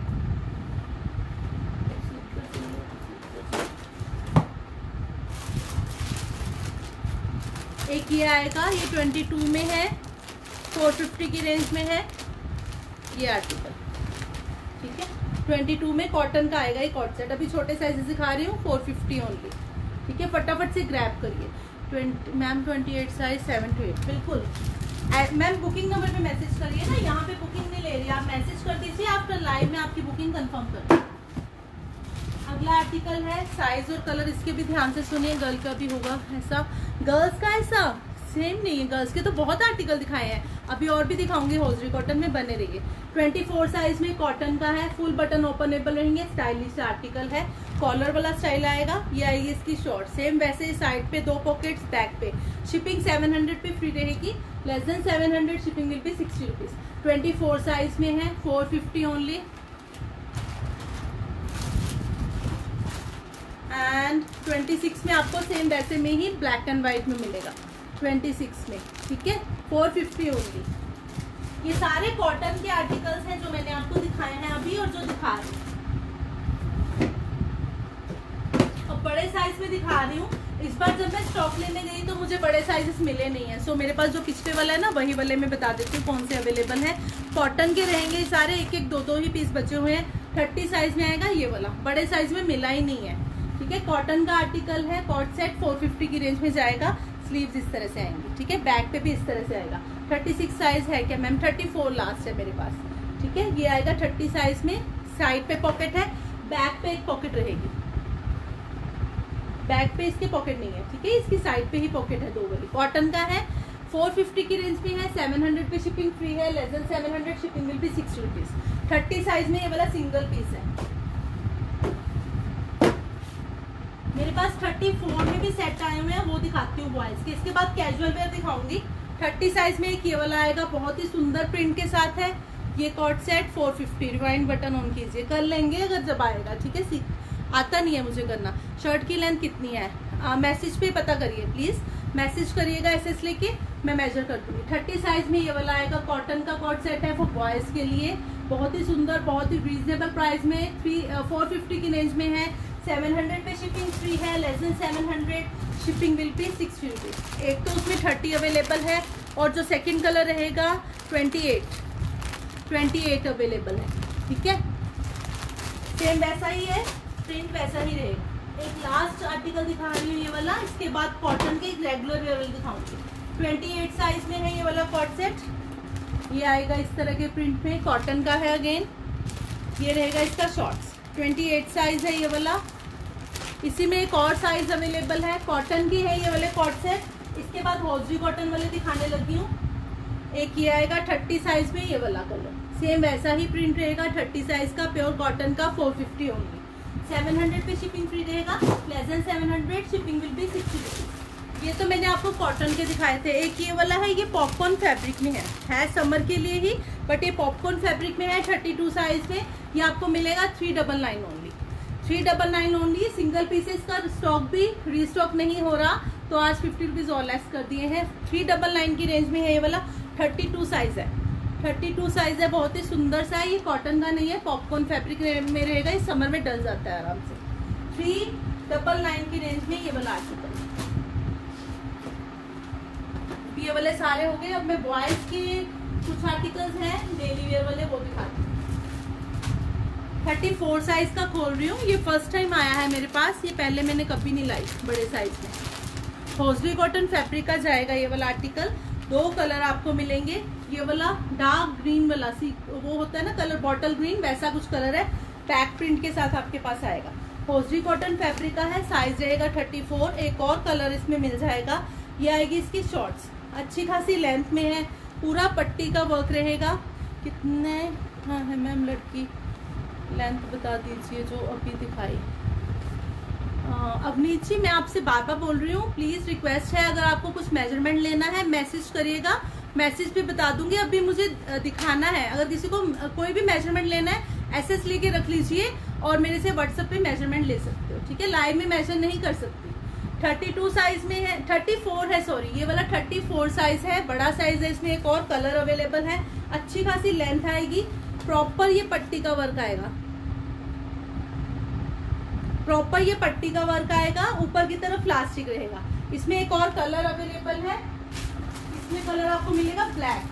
एक ये आएगा, ये ट्वेंटी टू में है, फोर फिफ्टी की रेंज में है ये आर्टिकल, ठीक है। ट्वेंटी टू में कॉटन का आएगा ये कॉट सेट। अभी छोटे साइजेस दिखा रही हूँ, फोर फिफ्टी ओनली, ठीक है। फटाफट से ग्रैब करिए। Ma'am twenty eight size, seven to eight, बिल्कुल। मैम बुकिंग नंबर पे मैसेज करिए ना, यहाँ पे बुकिंग नहीं ले रही, आप मैसेज कर दीजिए, आप लाइव में आपकी बुकिंग कंफर्म कर। अगला आर्टिकल है साइज और कलर, इसके भी ध्यान से सुनिए। गर्ल का भी होगा ऐसा, गर्ल्स का ऐसा सेम नहीं है, गर्ल्स के तो बहुत आर्टिकल दिखाए हैं, अभी और भी दिखाऊंगी। हॉजरी कॉटन में बने रहिए। चौबीस साइज में कॉटन का है, फुल बटन ओपनेबल रहेंगे, स्टाइलिश आर्टिकल है। कॉलर वाला स्टाइल आएगा, ये आएगी इसकी शॉर्ट सेम वैसे, साइड पे दो पॉकेट्स, बैक पे। शिपिंग सात सौ पे फ्री रहेगी, लेस देन सात सौ shipping will be sixty rupees. Twenty four size में है, four fifty only. And twenty six में आपको सेम वैसे में ही ब्लैक एंड व्हाइट में मिलेगा, छब्बीस में, ठीक है, चार सौ पचास ओनली। ये सारे कॉटन के आर्टिकल्स हैं जो मैंने आपको दिखाए हैं अभी और जो दिखा रही हूँ, और बड़े साइज में दिखा रही हूँ। इस बार जब मैं स्टॉक लेने गई तो मुझे बड़े साइजेस मिले नहीं हैं, सो मेरे पास जो पिछले वाला है ना वही वाले में बता देती हूँ कौन से अवेलेबल है। कॉटन के रहेंगे सारे, एक एक दो दो ही पीस बचे हुए हैं। थर्टी साइज में आएगा ये वाला, बड़े साइज में मिला ही नहीं है, ठीक है। कॉटन का आर्टिकल है, कॉट सेट फोर फिफ्टी की रेंज में जाएगा। स्लीव्स इस तरह से आएंगी, ठीक है, बैक पे भी इस तरह से आएगा। छत्तीस साइज है क्या मैम? चौंतीस लास्ट है मेरे पास, ठीक है। ये आएगा तीस साइज में, साइड पे पॉकेट है, बैक पे एक पॉकेट रहेगी। बैक पे इसके पॉकेट नहीं है, ठीक है, इसकी साइड पे ही पॉकेट है, दो वाली। कॉटन का है, चार सौ पचास की रेंज में है, सात सौ पे शिपिंग फ्री है, लेस देन सात सौ shipping will be sixty rupees. Thirty size में ये वाला सिंगल पीस है मेरे पास। चौंतीस में भी सेट आए हुए हैं, वो दिखाती हूँ बॉयज के। इसके बाद कैजुअल वेयर दिखाऊंगी। तीस साइज में एक ये वाला आएगा, बहुत ही सुंदर प्रिंट के साथ है। ये कॉट सेट चार सौ पचास। रिवाइंड बटन ऑन कीजिए, कर लेंगे अगर जब आएगा, ठीक है, सीख आता नहीं है मुझे करना। शर्ट की लेंथ कितनी है मैसेज पे पता करिए, प्लीज मैसेज करिएगा एसएस लेके, मैं मेजर कर दूंगी। तीस साइज में ये वाला आएगा, कॉटन का कॉट सेट है, वो बॉयज के लिए बहुत ही सुंदर, बहुत ही रीजनेबल प्राइस में, थ्री फोर फिफ्टी की रेंज में है। सात सौ पे शिपिंग फ्री है, लेस देन सात सौ shipping will be sixty rupees. एक तो उसमें तीस अवेलेबल है और जो सेकंड कलर रहेगा अट्ठाईस अवेलेबल है, ठीक है, सेम वैसा ही है, प्रिंट वैसा ही रहेगा। एक लास्ट आर्टिकल दिखा रही हूँ ये वाला, इसके बाद कॉटन के रेगुलर वेयर दिखाऊंगी। अट्ठाईस साइज में है ये वाला कॉट सेट, ये आएगा इस तरह के प्रिंट में, कॉटन का है अगेन। ये रहेगा इसका शॉर्ट्स, अट्ठाईस साइज है ये वाला। इसी में एक और साइज अवेलेबल है, कॉटन की है ये वाले कॉट सेट। इसके बाद हॉजरी कॉटन वाले दिखाने लगी हूँ। एक ये आएगा तीस साइज में ये वाला कलर, सेम वैसा ही प्रिंट रहेगा। तीस साइज का प्योर कॉटन का चार सौ पचास होंगे, सात सौ पे शिपिंग फ्री रहेगा, लेस देन सात सौ शिपिंग विल बी सिक्सटी। ये तो मैंने आपको कॉटन के दिखाए थे। एक ये वाला है, ये पॉपकॉर्न फैब्रिक में है, है समर के लिए ही, बट ये पॉपकॉर्न फैब्रिक में है। बत्तीस साइज में ये आपको मिलेगा three double nine only, three double nine only. Single pieces का स्टॉक भी रीस्टॉक नहीं हो रहा, तो आज फिफ्टी रुपीज और लेस कर दिए हैं। थ्री डबल नाइन की रेंज में है ये वाला। बत्तीस साइज है, बत्तीस साइज है, बहुत ही सुंदर सा है। ये कॉटन का नहीं है, पॉपकॉर्न फैब्रिक में रहेगा, ये समर में डल जाता है आराम से। थ्री डबल नाइन की रेंज में ये वाला आर्टिकल, ये वाले सारे हो गए। अब मैं बॉयज के कुछ आर्टिकल्स हैं डेली वेयर वाले, वो दिखाती हूँ। चौंतीस साइज का खोल रही हूँ, ये फर्स्ट टाइम आया है मेरे पास, ये पहले मैंने कभी नहीं लाई बड़े साइज में। हॉजरी कॉटन फैब्रिक का जाएगा ये वाला आर्टिकल। दो कलर आपको मिलेंगे, ये वाला डार्क ग्रीन वाला, सी वो होता है ना कलर बॉटल ग्रीन, वैसा कुछ कलर है, बैक प्रिंट के साथ आपके पास आएगा। हॉजरी कॉटन फैब्रिक का है, साइज रहेगा चौंतीस। एक और कलर इसमें मिल जाएगा, ये आएगी इसकी शॉर्ट्स, अच्छी खासी लेंथ में है, पूरा पट्टी का वर्क रहेगा। कितने हाँ है मैम लड़की, लेंथ बता दीजिए जो अभी दिखाई। अवनीत जी मैं आपसे बार बार बोल रही हूँ, प्लीज़ रिक्वेस्ट है, अगर आपको कुछ मेजरमेंट लेना है मैसेज करिएगा, मैसेज पे बता दूंगी। अभी मुझे दिखाना है, अगर किसी को कोई भी मेजरमेंट लेना है एसएस लेके रख लीजिए और मेरे से व्हाट्सएप पे मेजरमेंट ले सकते हो, ठीक है, लाइव में मेजर नहीं कर सकती। थर्टी टू साइज में है, थर्टी फोर है सॉरी, ये वाला थर्टी फोर साइज है, बड़ा साइज है। इसमें एक और कलर अवेलेबल है, अच्छी खासी लेंथ आएगी, प्रॉपर ये पट्टी का वर्क आएगा, प्रॉपर ये पट्टी का वर्क आएगा, ऊपर की तरफ प्लास्टिक रहेगा। इसमें एक और कलर अवेलेबल है, इसमें कलर आपको मिलेगा ब्लैक,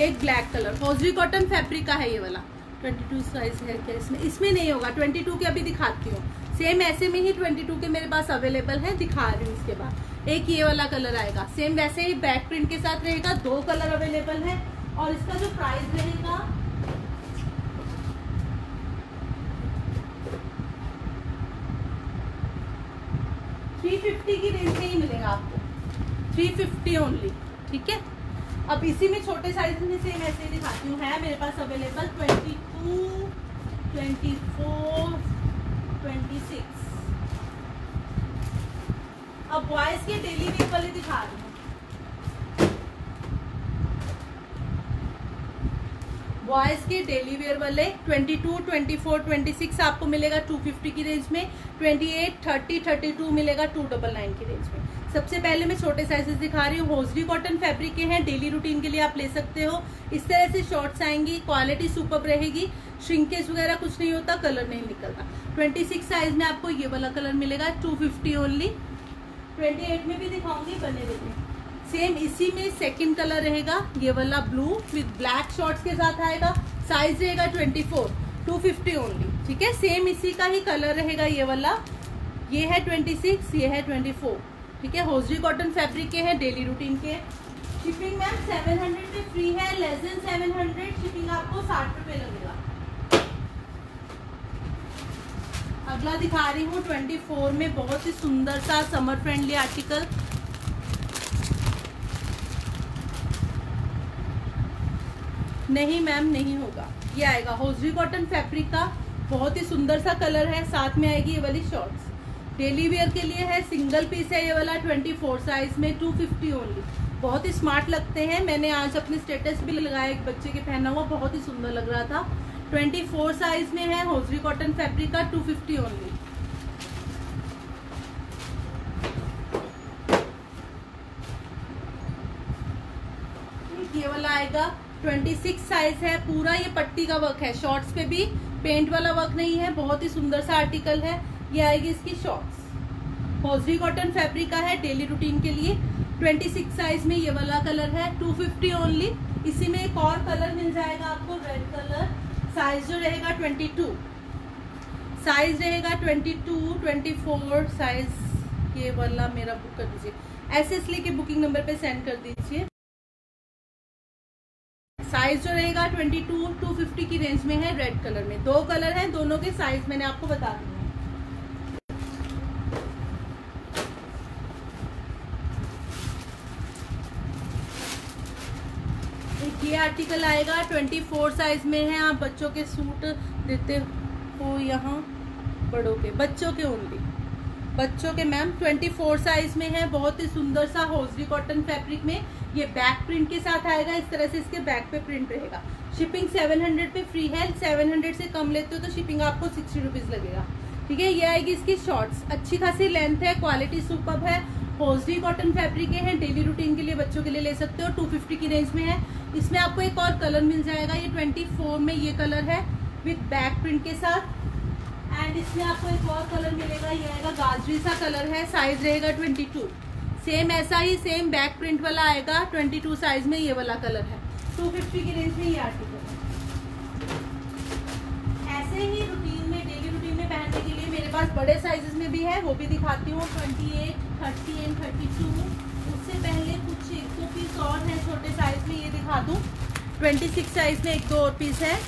एक black colour. Hosiery cotton fabric का है ये वाला। बाईस साइज है क्या इसमें? इसमें नहीं होगा, बाईस के अभी दिखाती हूँ, सेम ऐसे में ही बाईस के मेरे पास अवेलेबल है, दिखा रही हूँ। इसके बाद एक ये वाला कलर आएगा, सेम वैसे ही बैक प्रिंट के साथ रहेगा, दो कलर अवेलेबल है। और इसका जो प्राइस रहेगा थ्री फिफ्टी की रेंज में ही मिलेगा आपको, थ्री फिफ्टी ओनली, ठीक है। अब इसी में छोटे साइज में से वैसे ही दिखाती हूँ, है मेरे पास available twenty two, twenty four, twenty six. अब बॉयज के डेली वेयर वाले दिखा रही हूँ। बॉयज़ के डेली वेयर वाले twenty two, twenty four, twenty six आपको मिलेगा टू फिफ्टी की रेंज में, twenty eight, thirty, thirty two मिलेगा टू नाइन्टी नाइन की रेंज में। सबसे पहले मैं छोटे साइजेस दिखा रही हूँ, होजरी कॉटन फैब्रिक के हैं, डेली रूटीन के लिए आप ले सकते हो। इस तरह से शॉर्ट्स आएंगी, क्वालिटी सुपर रहेगी, श्रिंकेज वगैरह कुछ नहीं होता, कलर नहीं निकलता। ट्वेंटी सिक्स साइज में आपको ये वाला कलर मिलेगा, two fifty only. Twenty eight में भी दिखाऊंगी बने हुए, सेम इसी में सेकंड कलर रहेगा, ये वाला ब्लू विद ब्लैक शॉर्ट्स के साथ आएगा, साइज रहेगा twenty four, two fifty only, ठीक है। सेम इसी का ही कलर रहेगा ये वाला, ये है ट्वेंटी सिक्स, ये है ट्वेंटी फोर, ठीक है। होजरी कॉटन फैब्रिक के हैं, डेली रूटीन के। शिपिंग मैम सेवन हंड्रेड पे फ्री है, less than seven hundred shipping आपको साठ रुपये लगेगा। अगला दिखा रही हूँ ट्वेंटी फोर में, बहुत ही सुंदर सा समर फ्रेंडली आर्टिकल। नहीं मैम नहीं होगा, ये आएगा होजरी कॉटन फैब्रिक का, बहुत ही सुंदर सा कलर है, साथ में आएगी ये वाली शॉर्ट्स। डेली वेयर के लिए है, सिंगल पीस है ये वाला, ट्वेंटी फोर साइज में, टू फिफ्टी ओनली। बहुत ही स्मार्ट लगते हैं, मैंने आज अपने स्टेटस भी लगाया एक बच्चे के पहना हुआ, बहुत ही सुंदर लग रहा था। ट्वेंटी फोर साइज में है, होजरी कॉटन फैब्रिक का, टू फिफ्टी ओनली। ये वाला आएगा ट्वेंटी सिक्स साइज है, पूरा ये पट्टी का वर्क है, शॉर्ट्स पे भी पेंट वाला वर्क नहीं है, बहुत ही सुंदर सा आर्टिकल है। ये आएगी इसकी शॉर्ट्स, होजरी कॉटन फैब्रिक का है, डेली रूटीन के लिए। ट्वेंटी सिक्स साइज में ये वाला कलर है, टू फिफ्टी ओनली। इसी में एक और कलर मिल जाएगा आपको, रेड कलर, साइज जो रहेगा ट्वेंटी टू, साइज रहेगा twenty two, twenty four size. ये वाला मेरा बुक कर दीजिए, ऐसे इसलिए कि बुकिंग नंबर पे सेंड कर दीजिए। साइज जो रहेगा ट्वेंटी टू, टू फिफ्टी की रेंज में है, रेड कलर में। दो कलर हैं, दोनों के साइज मैंने आपको बता दिए। ये आर्टिकल आएगा ट्वेंटी फोर साइज में है, आप बच्चों के सूट देते हो यहाँ, बड़ों के, बच्चों के ओनली, बच्चों के मैम। ट्वेंटी फोर साइज में है, बहुत ही सुंदर सा होजरी कॉटन फैब्रिक में, ये बैक प्रिंट के साथ आएगा, इस तरह से इसके बैक पे प्रिंट रहेगा। शिपिंग सेवन हंड्रेड पे फ्री है, सेवन हंड्रेड से कम लेते हो तो शिपिंग आपको सिक्सटी रुपीज़ लगेगा, ठीक है। ये आएगी इसकी शॉर्ट्स, अच्छी खासी लेंथ है, क्वालिटी सुपर्ब है, होजरी कॉटन फैब्रिक हैं, डेली रूटीन के लिए बच्चों के लिए ले सकते हो, टू फिफ्टी की रेंज में है। इसमें आपको एक और कलर मिल जाएगा, ये ट्वेंटी फोर में ये कलर है विद बैक प्रिंट के साथ, एंड इसमें आपको एक और कलर मिलेगा, ये आएगा गाजरी सा कलर है, साइज रहेगा ट्वेंटी टू, सेम ऐसा ही सेम बैक प्रिंट वाला आएगा, ट्वेंटी टू साइज में ये वाला कलर है, टू फिफ्टी की रेंज में ये आर्टिकल है। ऐसे ही रूटीन में, डेली रूटीन में पहनने के लिए मेरे पास बड़े साइजेस में भी है, वो भी दिखाती हूँ, twenty eight, thirty and thirty two. उससे पहले कुछ एक दो पीस और है छोटे साइज में, ये दिखा दूँ, ट्वेंटी सिक्स साइज में एक दो और पीस है,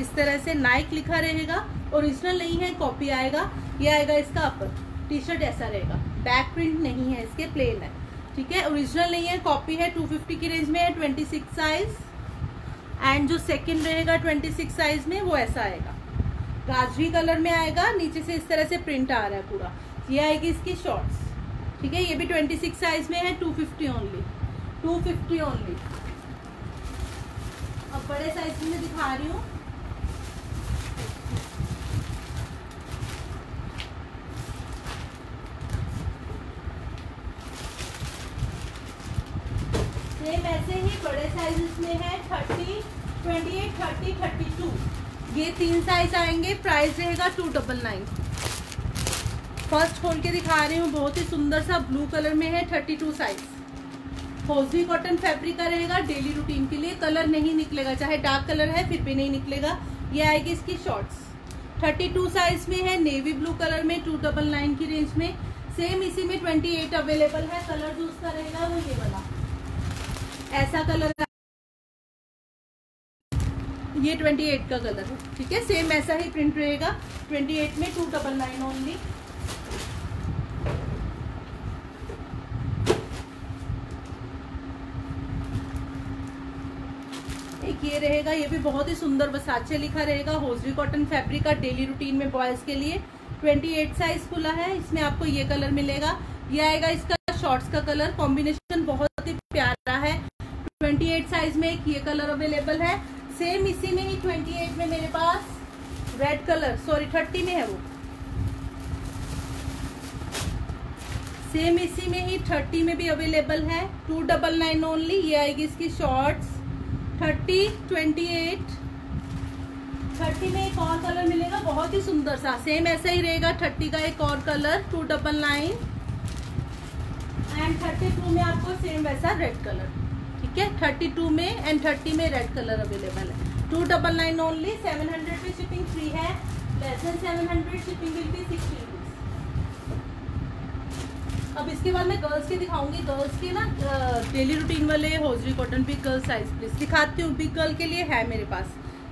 इस तरह से नाइक लिखा रहेगा, ओरिजिनल नहीं है, कॉपी आएगा। ये आएगा इसका अपर, टी शर्ट ऐसा रहेगा, बैक प्रिंट नहीं है, इसके प्लेन है, ठीक है, ओरिजिनल नहीं है, कॉपी है, टू फिफ्टी की रेंज में है, ट्वेंटी सिक्स साइज। एंड जो सेकंड रहेगा ट्वेंटी सिक्स साइज में, वो ऐसा आएगा, गाजरी कलर में आएगा, नीचे से इस तरह से प्रिंट आ रहा है पूरा। ये आएगी इसकी शॉर्ट्स, ठीक है, ये भी ट्वेंटी सिक्स साइज में है, two fifty only, two fifty only. अब बड़े साइज में दिखा रही हूँ, वैसे ही बड़े साइज में है, thirty, twenty eight, thirty, thirty two, ये तीन साइज आएंगे, प्राइस रहेगा टू नाइन्टी नाइन। फर्स्ट खोल के दिखा रही हूँ, बहुत ही सुंदर सा ब्लू कलर में है, thirty two size, hosiery cotton fabric का रहेगा, डेली रूटीन के लिए, कलर नहीं निकलेगा, चाहे डार्क कलर है फिर भी नहीं निकलेगा। ये आएगी इसकी शॉर्ट्स, थर्टी टू साइज में है, नेवी ब्लू कलर में, टू नाइन्टी नाइन की रेंज में। सेम इसी में ट्वेंटी एट अवेलेबल है, कलर जो उसका रहेगा वो ये वाला ऐसा कलर है, ये ट्वेंटी एट का कलर है, ठीक है, सेम ऐसा ही प्रिंट रहेगा, ट्वेंटी एट में, two ninety nine only. Fabric ये रहेगा, ये भी बहुत ही सुंदर वर्साचे लिखा रहेगा। होजरी कॉटन फैब्रिक का डेली रूटीन में बॉयज के लिए अट्ठाईस साइज खुला है। इसमें आपको ये कलर मिलेगा, ये आएगा इसका शॉर्ट्स का कलर कॉम्बिनेशन, बहुत ही प्यारा है। अट्ठाईस साइज में एक ये कलर अवेलेबल है। सेम इसी में ही अट्ठाईस में मेरे पास रेड कलर, सॉरी तीस में है वो, सेम इसी में ही तीस में भी अवेलेबल है। Two double nine only. ये आएगी इसकी शॉर्ट्स तीस, अट्ठाईस, तीस में एक और कलर मिलेगा बहुत ही सुंदर सा, सेम ऐसा ही रहेगा। तीस का एक और colour two double nine and बत्तीस में आपको सेम वैसा रेड कलर, ठीक है। बत्तीस में एंड तीस में रेड कलर अवेलेबल है। Two double nine only. Seven hundred में शिपिंग फ्री है, less than seven hundred shipping will be sixty rupees. अब इसके बाद मैं गर्ल्स के दिखाऊंगी। गर्ल्स के ना डेली रूटीन वाले hosiery cotton big girl size please दिखाती हूँ। बिग गर्ल के लिए है मेरे पास,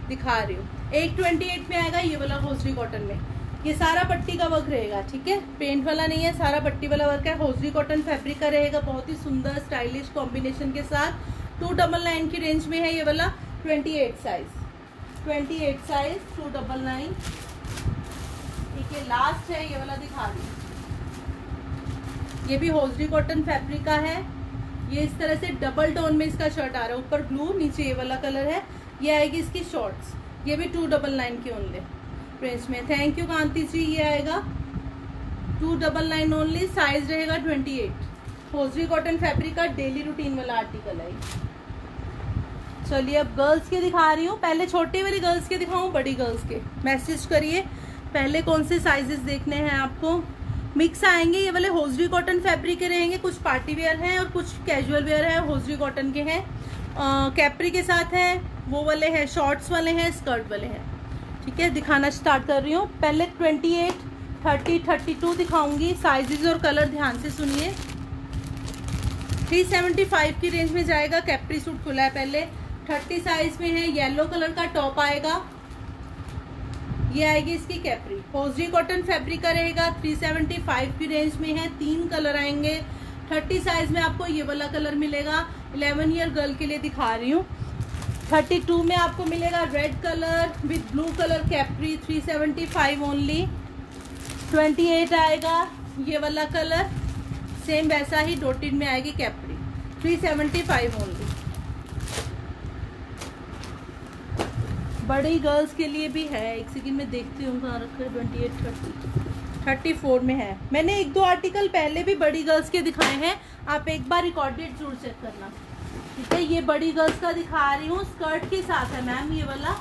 दिखा रही हूँ। एट ट्वेंटी एट में आएगा ये वाला होजरी कॉटन में। ये सारा पट्टी का वर्क रहेगा, ठीक है, पेंट वाला नहीं है, सारा पट्टी वाला वर्क है। होजरी कॉटन फैब्रिक का रहेगा, बहुत ही सुंदर स्टाइलिश कॉम्बिनेशन के साथ। टू डबल नाइन की रेंज में है ये वाला। Twenty eight size twenty eight size, two double nine, ठीक है। लास्ट है ये वाला, दिखा रही हूँ। ये भी होजरी कॉटन फैब्रिक का है। ये इस तरह से डबल टोन में इसका शर्ट आ रहा है, ऊपर ब्लू नीचे ये वाला कलर है। ये आएगी इसकी शॉर्ट्स, ये भी टू डबल नाइन की ओनली रेंज में। Thank you Kanti ji. ये आएगा two double nine only, size रहेगा अट्ठाईस। होजरी कॉटन फैब्रिक का डेली रूटीन वाला आर्टिकल है। चलिए अब गर्ल्स के दिखा रही हूँ। पहले छोटी वाली गर्ल्स के दिखाऊँ, बड़ी गर्ल्स के मैसेज करिए पहले कौन से साइजेस देखने हैं आपको। मिक्स आएंगे ये वाले, होजरी कॉटन फैब्रिक के रहेंगे। कुछ पार्टी वेयर हैं और कुछ कैजुअल वेयर है। होजरी कॉटन के हैं, कैप्री के साथ हैं, वो वाले हैं, शॉर्ट्स वाले हैं, स्कर्ट वाले हैं, ठीक है। दिखाना स्टार्ट कर रही हूँ। पहले अट्ठाईस, तीस, बत्तीस दिखाऊंगी। साइजेस और कलर ध्यान से सुनिए। तीन सौ पचहत्तर की रेंज में जाएगा। कैप्री सूट खुला है पहले। तीस साइज में है, येलो कलर का टॉप आएगा। ये आएगी इसकी कैप्री, होजरी कॉटन फैब्रिक का रहेगा। तीन सौ पचहत्तर की रेंज में है, तीन कलर आएंगे। तीस साइज में आपको ये वाला कलर मिलेगा। इलेवन ईयर गर्ल के लिए दिखा रही हूँ। बत्तीस में आपको मिलेगा red colour with blue colour capri, तीन सौ पचहत्तर ओनली। अट्ठाईस आएगा ये वाला कलर, सेम वैसा ही डॉटेड में आएगी कैप्री, तीन सौ पचहत्तर ओनली। बड़ी गर्ल्स के लिए भी है। एक सेकंड में देखती हूँ कहाँ रखा है। अट्ठाईस, तीस, चौंतीस में है। मैंने एक दो आर्टिकल पहले भी बड़ी गर्ल्स के दिखाए हैं, आप एक बार रिकॉर्डेड जरूर चेक करना, ठीक है। ये बड़ी गर्ल्स का दिखा रही हूँ। स्कर्ट के साथ है मैम ये वाला,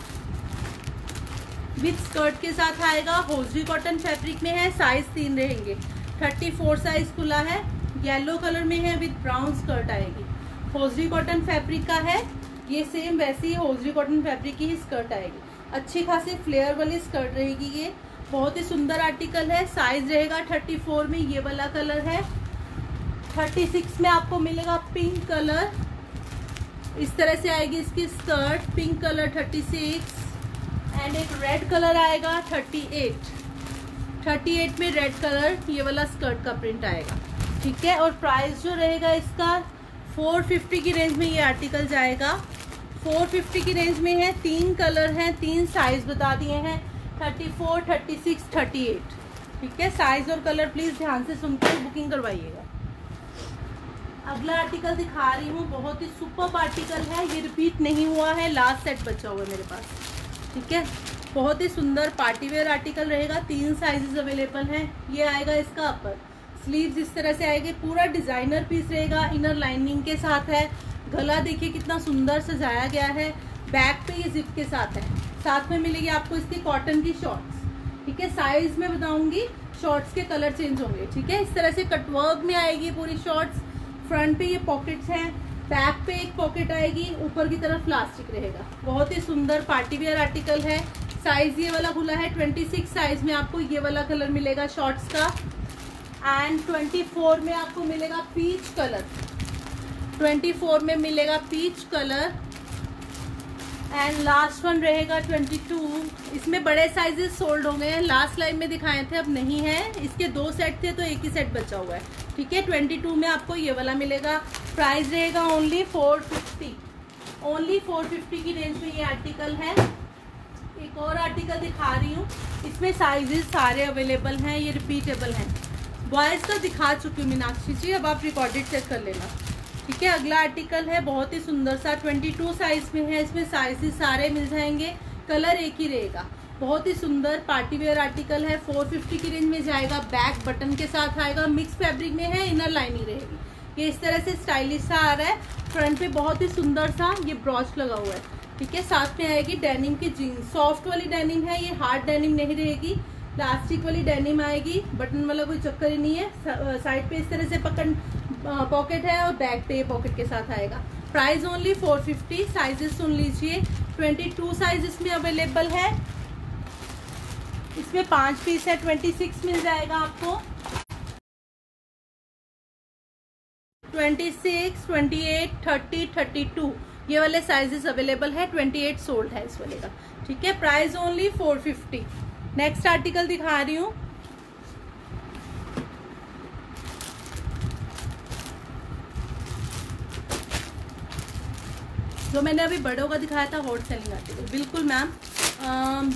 विथ स्कर्ट के साथ आएगा। होजरी कॉटन फैब्रिक में है, साइज तीन रहेंगे। चौंतीस साइज खुला है, येलो कलर में है, विथ ब्राउन स्कर्ट आएगी। होजरी कॉटन फैब्रिक का है ये, सेम वैसी होजरी कॉटन फैब्रिक की ही स्कर्ट आएगी। अच्छी खासी फ्लेयर वाली स्कर्ट रहेगी ये, बहुत ही सुंदर आर्टिकल है। साइज रहेगा चौंतीस में ये वाला कलर है। छत्तीस में आपको मिलेगा पिंक कलर, इस तरह से आएगी इसकी स्कर्ट, पिंक कलर छत्तीस एंड एक रेड कलर आएगा अड़तीस। अड़तीस में रेड कलर ये वाला स्कर्ट का प्रिंट आएगा, ठीक है। और प्राइस जो रहेगा इसका चार सौ पचास की रेंज में ये आर्टिकल जाएगा। चार सौ पचास की रेंज में है, तीन कलर हैं, तीन साइज बता दिए हैं, चौंतीस, छत्तीस, अड़तीस, ठीक है। साइज और कलर प्लीज़ ध्यान से सुनकर बुकिंग करवाइएगा। अगला आर्टिकल दिखा रही हूँ, बहुत ही सुपर आर्टिकल है। ये रिपीट नहीं हुआ है, लास्ट सेट बचा हुआ है मेरे पास, ठीक है। बहुत ही सुंदर पार्टी वेयर आर्टिकल रहेगा। तीन साइजेस अवेलेबल हैं। ये आएगा इसका अपर, स्लीव्स इस तरह से आएगी। पूरा डिज़ाइनर पीस रहेगा, इनर लाइनिंग के साथ है। गला देखिए कितना सुंदर सजाया गया है। बैक पे ये जिप के साथ है। साथ में मिलेगी आपको इसकी कॉटन की शॉर्ट्स, ठीक है। साइज में बताऊँगी, शॉर्ट्स के कलर चेंज होंगे, ठीक है। इस तरह से कटवर्क में आएगी पूरी शॉर्ट्स। फ्रंट पे ये पॉकेट्स हैं, बैक पे एक पॉकेट आएगी, ऊपर की तरफ प्लास्टिक रहेगा। बहुत ही सुंदर पार्टी वेयर आर्टिकल है। साइज ये वाला खुला है। छब्बीस साइज में आपको ये वाला कलर मिलेगा शॉर्ट्स का एंड चौबीस में आपको मिलेगा पीच कलर। चौबीस में मिलेगा peach colour and last one रहेगा बाईस। इसमें बड़े साइजेस सोल्ड हो गए हैं, लास्ट लाइन में दिखाए थे, अब नहीं है। इसके दो सेट थे तो एक ही सेट बचा हुआ है, ठीक है। बाईस में आपको ये वाला मिलेगा। प्राइस रहेगा ओनली चार सौ पचास ओनली फोर फिफ्टी की रेंज में ये आर्टिकल है। एक और आर्टिकल दिखा रही हूँ, इसमें साइजेस सारे अवेलेबल हैं, ये रिपीटेबल हैं। बॉयज़ का दिखा चुकी हूँ मीनाक्षी जी, अब आप रिकॉर्डेड चेक कर लेना, ठीक है। अगला आर्टिकल है बहुत ही सुंदर सा, बाईस साइज में है, इसमें साइजेस सारे मिल जाएंगे, कलर एक ही रहेगा। बहुत ही सुंदर पार्टी वेयर आर्टिकल है, फोर फिफ्टी की रेंज में जाएगा, बैक बटन के साथ आएगा, मिक्स फैब्रिक में है, इनर लाइनिंग रहेगी। ये इस तरह से स्टाइलिश सा आ रहा है, फ्रंट पे बहुत ही सुंदर सा ये ब्रॉच लगा हुआ है, ठीक है। साथ में आएगी डेनिम की जीन्स, सॉफ्ट वाली डेनिम है, ये हार्ड डेनिम नहीं रहेगी, प्लास्टिक वाली डेनिम आएगी, बटन वाला कोई चक्कर ही नहीं है। साइड पे इस तरह से पकड़ पॉकेट है और बैक पे पॉकेट के साथ आएगा। Price only four fifty. Sizes सुन लीजिए, ट्वेंटी टू साइजेस में अवेलेबल है, इसमें पाँच पीस है, ट्वेंटी सिक्स मिल जाएगा आपको, twenty six, twenty eight, thirty, thirty two ये वाले साइजेस अवेलेबल है। ट्वेंटी एट सोल्ड है इस वाले का, ठीक है। Price only four fifty. Next article दिखा रही हूँ, जो मैंने अभी बड़ों का दिखाया था हॉट सेलिंग आर्टिकल, बिल्कुल मैम,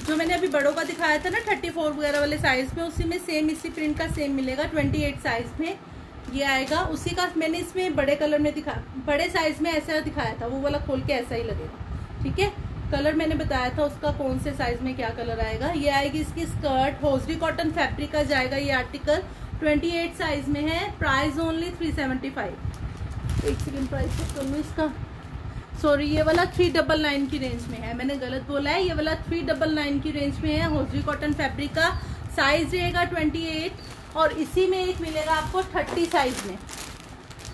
जो मैंने अभी बड़ों का दिखाया था ना थर्टी फोर वगैरह वाले साइज में, उसी में सेम इसी प्रिंट का सेम मिलेगा। ट्वेंटी एट साइज में ये आएगा, उसी का मैंने इसमें बड़े कलर में दिखा, बड़े साइज में ऐसा दिखाया था, वो वाला खोल के ऐसा ही लगेगा, ठीक है। कलर मैंने बताया था उसका कौन से साइज में क्या कलर आएगा। ये आएगी इसकी स्कर्ट, होजरी कॉटन फैब्रिक का जाएगा ये आर्टिकल, ट्वेंटी एट साइज में है। Price only three seventy five. एक सेकंड प्राइस चेक कर लूँ इसका, सॉरी ये वाला थ्री डबल नाइन की रेंज में है, मैंने गलत बोला है, ये वाला थ्री डबल नाइन की रेंज में है, होजरी कॉटन फैब्रिक का, साइज रहेगा ट्वेंटी एट। और इसी में एक मिलेगा आपको थर्टी साइज में,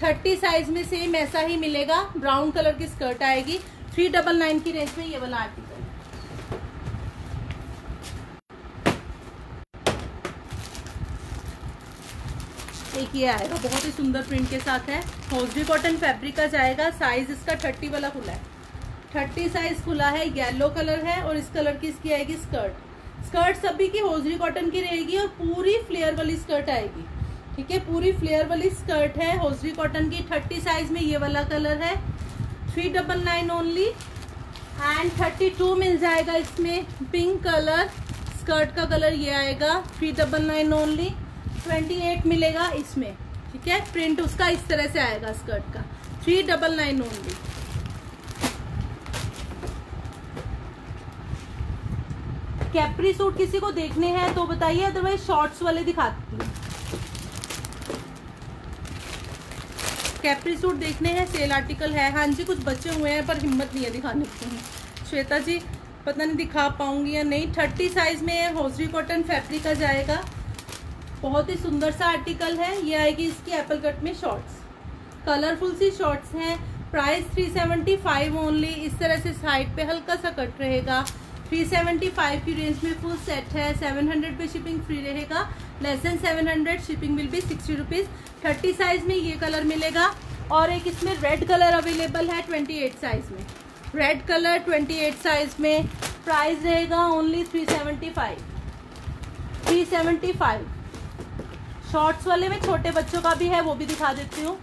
थर्टी साइज में सेम ऐसा ही मिलेगा, ब्राउन कलर की स्कर्ट आएगी, थ्री डबल नाइन की रेंज में ये वाला आर्टिकल। एक ये आएगा बहुत ही सुंदर प्रिंट के साथ है, होजरी कॉटन फैब्रिक का जाएगा, साइज इसका थर्टी वाला खुला है, थर्टी साइज खुला है, येलो कलर है और इस कलर की इसकी आएगी स्कर्ट। स्कर्ट सभी की होजरी कॉटन की रहेगी और पूरी फ्लेयर वाली स्कर्ट आएगी, ठीक है, पूरी फ्लेयर वाली स्कर्ट है, होजरी कॉटन की। थर्टी साइज में ये वाला कलर है, three double nine only. And thirty two मिल जाएगा इसमें, पिंक कलर स्कर्ट का कलर ये आएगा, three double nine only. Twenty eight मिलेगा इसमें, ठीक है, प्रिंट उसका इस तरह से आएगा स्कर्ट का, three double nine only. Capri suit किसी को देखने हैं तो बताइए, अदरवाइज शॉर्ट्स वाले दिखाती हूँ। कैप्री सूट देखने हैं, सेल आर्टिकल है, हाँ जी कुछ बचे हुए हैं पर हिम्मत नहीं है दिखाने की, श्वेता जी पता नहीं दिखा पाऊंगी या नहीं। थर्टी साइज में है, होजरी कॉटन फैब्रिक का जाएगा, बहुत ही सुंदर सा आर्टिकल है। ये आएगी इसकी एप्पल कट में शॉर्ट्स, कलरफुल सी शॉर्ट्स हैं। Price three seventy five only. इस तरह से साइड पे हल्का सा कट रहेगा, थ्री सेवेंटी फाइव की रेंज में फुल सेट है, सेवन हंड्रेड पे शिपिंग फ्री रहेगा, less than seven hundred shipping bill भी सिक्सटी रुपीज़। थर्टी साइज में ये कलर मिलेगा और एक इसमें रेड कलर अवेलेबल है, ट्वेंटी एट साइज में red colour, twenty eight size में। प्राइस रहेगा only three seventy five. Shorts वाले में छोटे बच्चों का भी है, वो भी दिखा देती हूँ।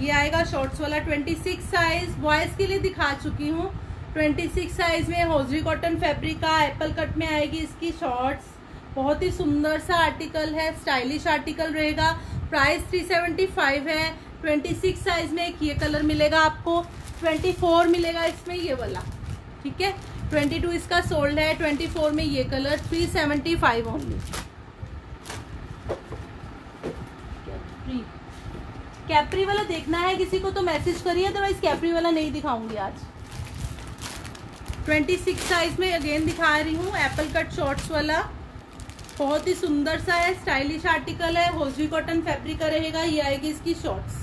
ये आएगा शॉर्ट्स वाला, ट्वेंटी सिक्स साइज, बॉयज़ के लिए दिखा चुकी हूँ। ट्वेंटी सिक्स साइज में होजरी कॉटन फैब्रिक का, एप्पल कट में आएगी इसकी शॉर्ट्स, बहुत ही सुंदर सा आर्टिकल है, स्टाइलिश आर्टिकल रहेगा। प्राइस थ्री सेवेंटी फाइव है। ट्वेंटी सिक्स साइज में एक ये कलर मिलेगा आपको, ट्वेंटी फोर मिलेगा इसमें ये वाला, ठीक है, ट्वेंटी टू इसका सोल्ड है, ट्वेंटी फोर में ये colour, three seventy five only. Capri capri वाला देखना है किसी को तो मैसेज करिए, अदरवाइज कैप्री वाला नहीं दिखाऊंगी आज। ट्वेंटी सिक्स साइज में अगेन दिखा रही हूँ, एप्पल कट शॉर्ट्स वाला, बहुत ही सुंदर सा है, स्टाइलिश आर्टिकल है, होजरी कॉटन फैब्रिक का रहेगा। ये आएगी इसकी शॉर्ट्स,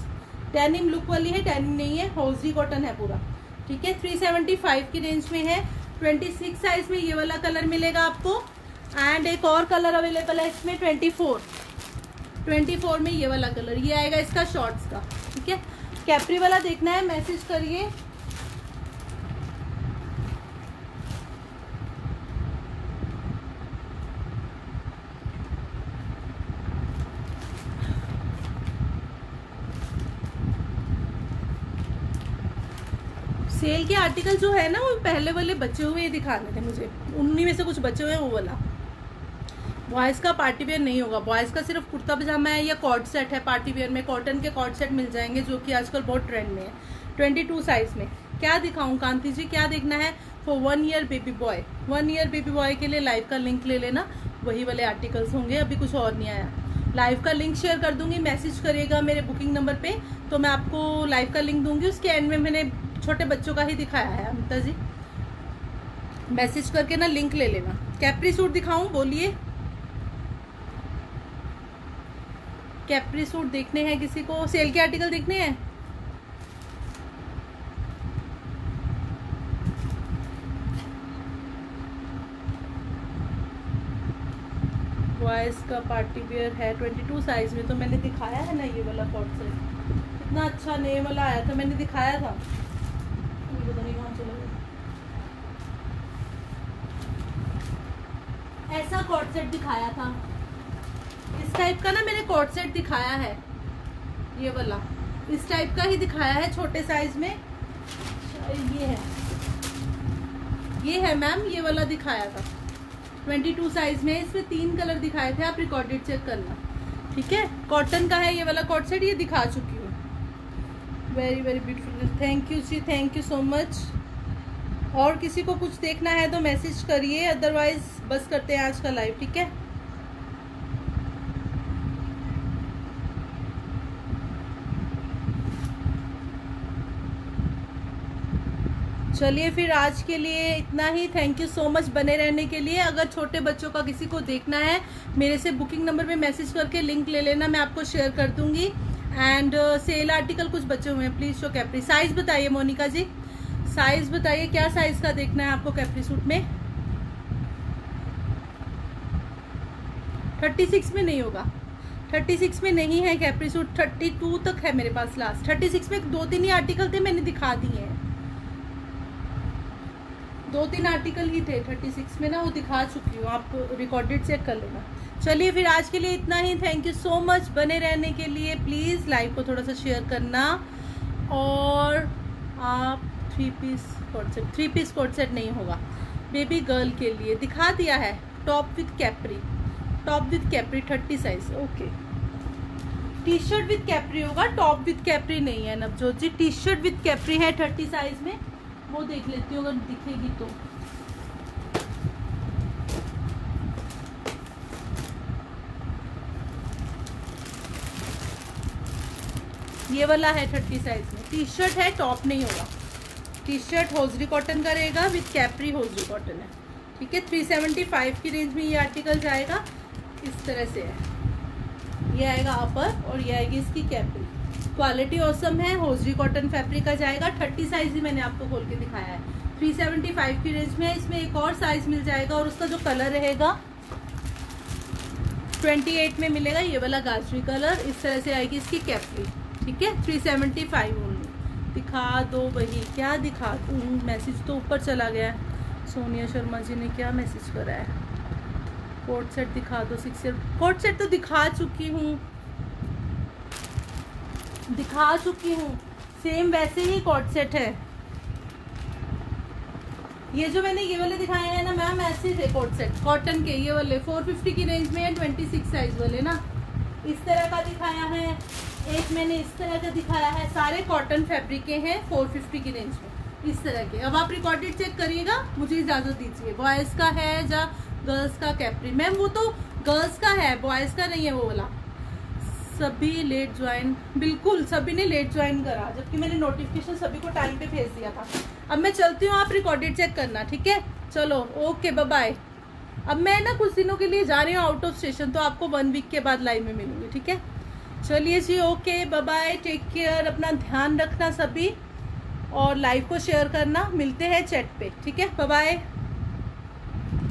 डेनिम लुक वाली है, डेनिम नहीं है, होजरी कॉटन है पूरा, ठीक है, थ्री सेवेंटी फाइव की रेंज में है। ट्वेंटी सिक्स साइज में ये वाला कलर मिलेगा आपको एंड एक और कलर अवेलेबल है इसमें, ट्वेंटी फोर में ये वाला कलर, ये आएगा इसका शॉर्ट्स का, ठीक है। कैप्री वाला देखना है मैसेज करिए। सेल के आर्टिकल जो है ना वो पहले वाले बचे हुए दिखाने थे मुझे, उन्हीं में से कुछ बचे हुए हैं वो वाला। बॉयज़ का पार्टी वेयर नहीं होगा, बॉयज़ का सिर्फ कुर्ता पजामा है या कॉर्ड सेट है। पार्टी वेयर में कॉटन के कॉर्ड सेट मिल जाएंगे जो कि आजकल बहुत ट्रेंड में है, ट्वेंटी टू साइज़ में। क्या दिखाऊँ कांति जी, क्या देखना है? For one year baby boy, one year baby boy के लिए लाइव का लिंक ले लेना, वही वाले आर्टिकल्स होंगे, अभी कुछ और नहीं आया। लाइव का लिंक शेयर कर दूंगी, मैसेज करिएगा मेरे बुकिंग नंबर पे तो मैं आपको लाइव का लिंक दूंगी। उसके एंड में मैंने छोटे बच्चों का ही दिखाया है अमिता जी, मैसेज करके ना लिंक ले लेना। कैप्री सूट दिखाऊं, बोलिए कैप्री सूट देखने हैं किसी को? सेल के आर्टिकल देखने हैं? बॉयज़ का पार्टी वेयर है बाईस साइज़ में, तो मैंने दिखाया है ना ये वाला कॉर्ड सेट, इतना अच्छा नए वाला आया था, मैंने दिखाया था, पता नहीं कहाँ चला गया। ऐसा कॉर्ड सेट दिखाया था, इस टाइप का ना मैंने कॉर्ड सेट दिखाया है, ये वाला इस टाइप का ही दिखाया है छोटे साइज में। ये है, ये है मैम, ये वाला दिखाया था बाईस साइज में। इसमें तीन कलर दिखाए थे, आप रिकॉर्डेड चेक करना, ठीक है। कॉटन का है ये वाला कॉट सेट, ये दिखा चुकी हूँ। Very very beautiful, thank you जी, थैंक यू सो मच। और किसी को कुछ देखना है तो मैसेज करिए, अदरवाइज बस करते हैं आज का लाइव, ठीक है। चलिए फिर आज के लिए इतना ही, थैंक यू सो मच बने रहने के लिए। अगर छोटे बच्चों का किसी को देखना है, मेरे से बुकिंग नंबर पे मैसेज करके लिंक ले लेना, मैं आपको शेयर कर दूंगी। एंड सेल आर्टिकल कुछ बचे हुए हैं, प्लीज़ शो कैप्री। साइज़ बताइए मोनिका जी, साइज़ बताइए, क्या साइज़ का देखना है आपको कैप्री सूट में? थर्टी सिक्स में नहीं होगा, थर्टी सिक्स में नहीं है कैप्री सूट, थर्टी टू तक है मेरे पास लास्ट। थर्टी सिक्स में दो तीन ही आर्टिकल थे, मैंने दिखा दिए हैं, दो तीन आर्टिकल ही थे छत्तीस में ना, वो दिखा चुकी हूँ, आप रिकॉर्डेड चेक कर लेना। चलिए फिर आज के लिए इतना ही, थैंक यू सो मच बने रहने के लिए। प्लीज़ लाइव को थोड़ा सा शेयर करना। और आप three piece coat set, three piece coat set नहीं होगा बेबी गर्ल के लिए, दिखा दिया है top with capri, top with capri thirty size, okay. T shirt with capri होगा, टॉप विथ कैप्री नहीं है Navjot ji, T shirt with capri है थर्टी साइज में, वो देख लेती हूँ अगर दिखेगी तो। ये वाला है थर्टी साइज में, टी शर्ट है, टॉप नहीं होगा। टी शर्ट होजरी कॉटन का रहेगा, विथ कैप्री होजरी कॉटन है, ठीक है। थ्री सेवेंटी फाइव की रेंज में ये आर्टिकल जाएगा, इस तरह से है, ये आएगा अपर और ये आएगी इसकी कैप्री। क्वालिटी औसम है, होजरी कॉटन फैब्रिक का जाएगा, थर्टी साइज ही मैंने आपको खोल के दिखाया है, थ्री सेवेंटी फाइव की रेंज में है। इसमें एक और साइज मिल जाएगा और उसका जो कलर रहेगा अट्ठाईस में मिलेगा, ये वाला गाजरी कलर, इस तरह से आएगी इसकी कैप्री, ठीक है। थ्री सेवेंटी फाइव ओनली, दिखा दो वही, क्या दिखा दूँ, मैसेज तो ऊपर चला गया है। सोनिया शर्मा जी ने क्या मैसेज करा है? कोट सेट दिखा दो, सिक्स कोट सेट तो दिखा चुकी हूँ, दिखा चुकी हूँ, सेम वैसे ही कॉट सेट है। ये जो मैंने ये वाले दिखाए हैं ना मैम, ऐसे थे कॉट सेट कॉटन के, ये वाले चार सौ पचास की रेंज में है, छब्बीस साइज वाले ना, इस तरह का दिखाया है, एक मैंने इस तरह का दिखाया है, सारे कॉटन फैब्रिक के हैं, चार सौ पचास की रेंज में इस तरह के। अब आप रिकॉर्डेड चेक करिएगा, मुझे इजाज़त दीजिए। बॉयज़ का है या गर्ल्स का कैप्री? मैम वो तो गर्ल्स का है, बॉयज़ का नहीं है वो वाला। सभी लेट ज्वाइन, बिल्कुल सभी ने लेट ज्वाइन करा, जबकि मैंने नोटिफिकेशन सभी को टाइम पे भेज दिया था। अब मैं चलती हूँ, आप रिकॉर्डेड चेक करना, ठीक है। चलो ओके, बाय बाय। अब मैं ना कुछ दिनों के लिए जा रही हूँ आउट ऑफ स्टेशन, तो आपको वन वीक के बाद लाइव में मिलूंगी, ठीक है। चलिए जी, okay bye bye, take care, अपना ध्यान रखना सभी, और लाइव को शेयर करना। मिलते हैं चैट पर, ठीक है, बाय बाय।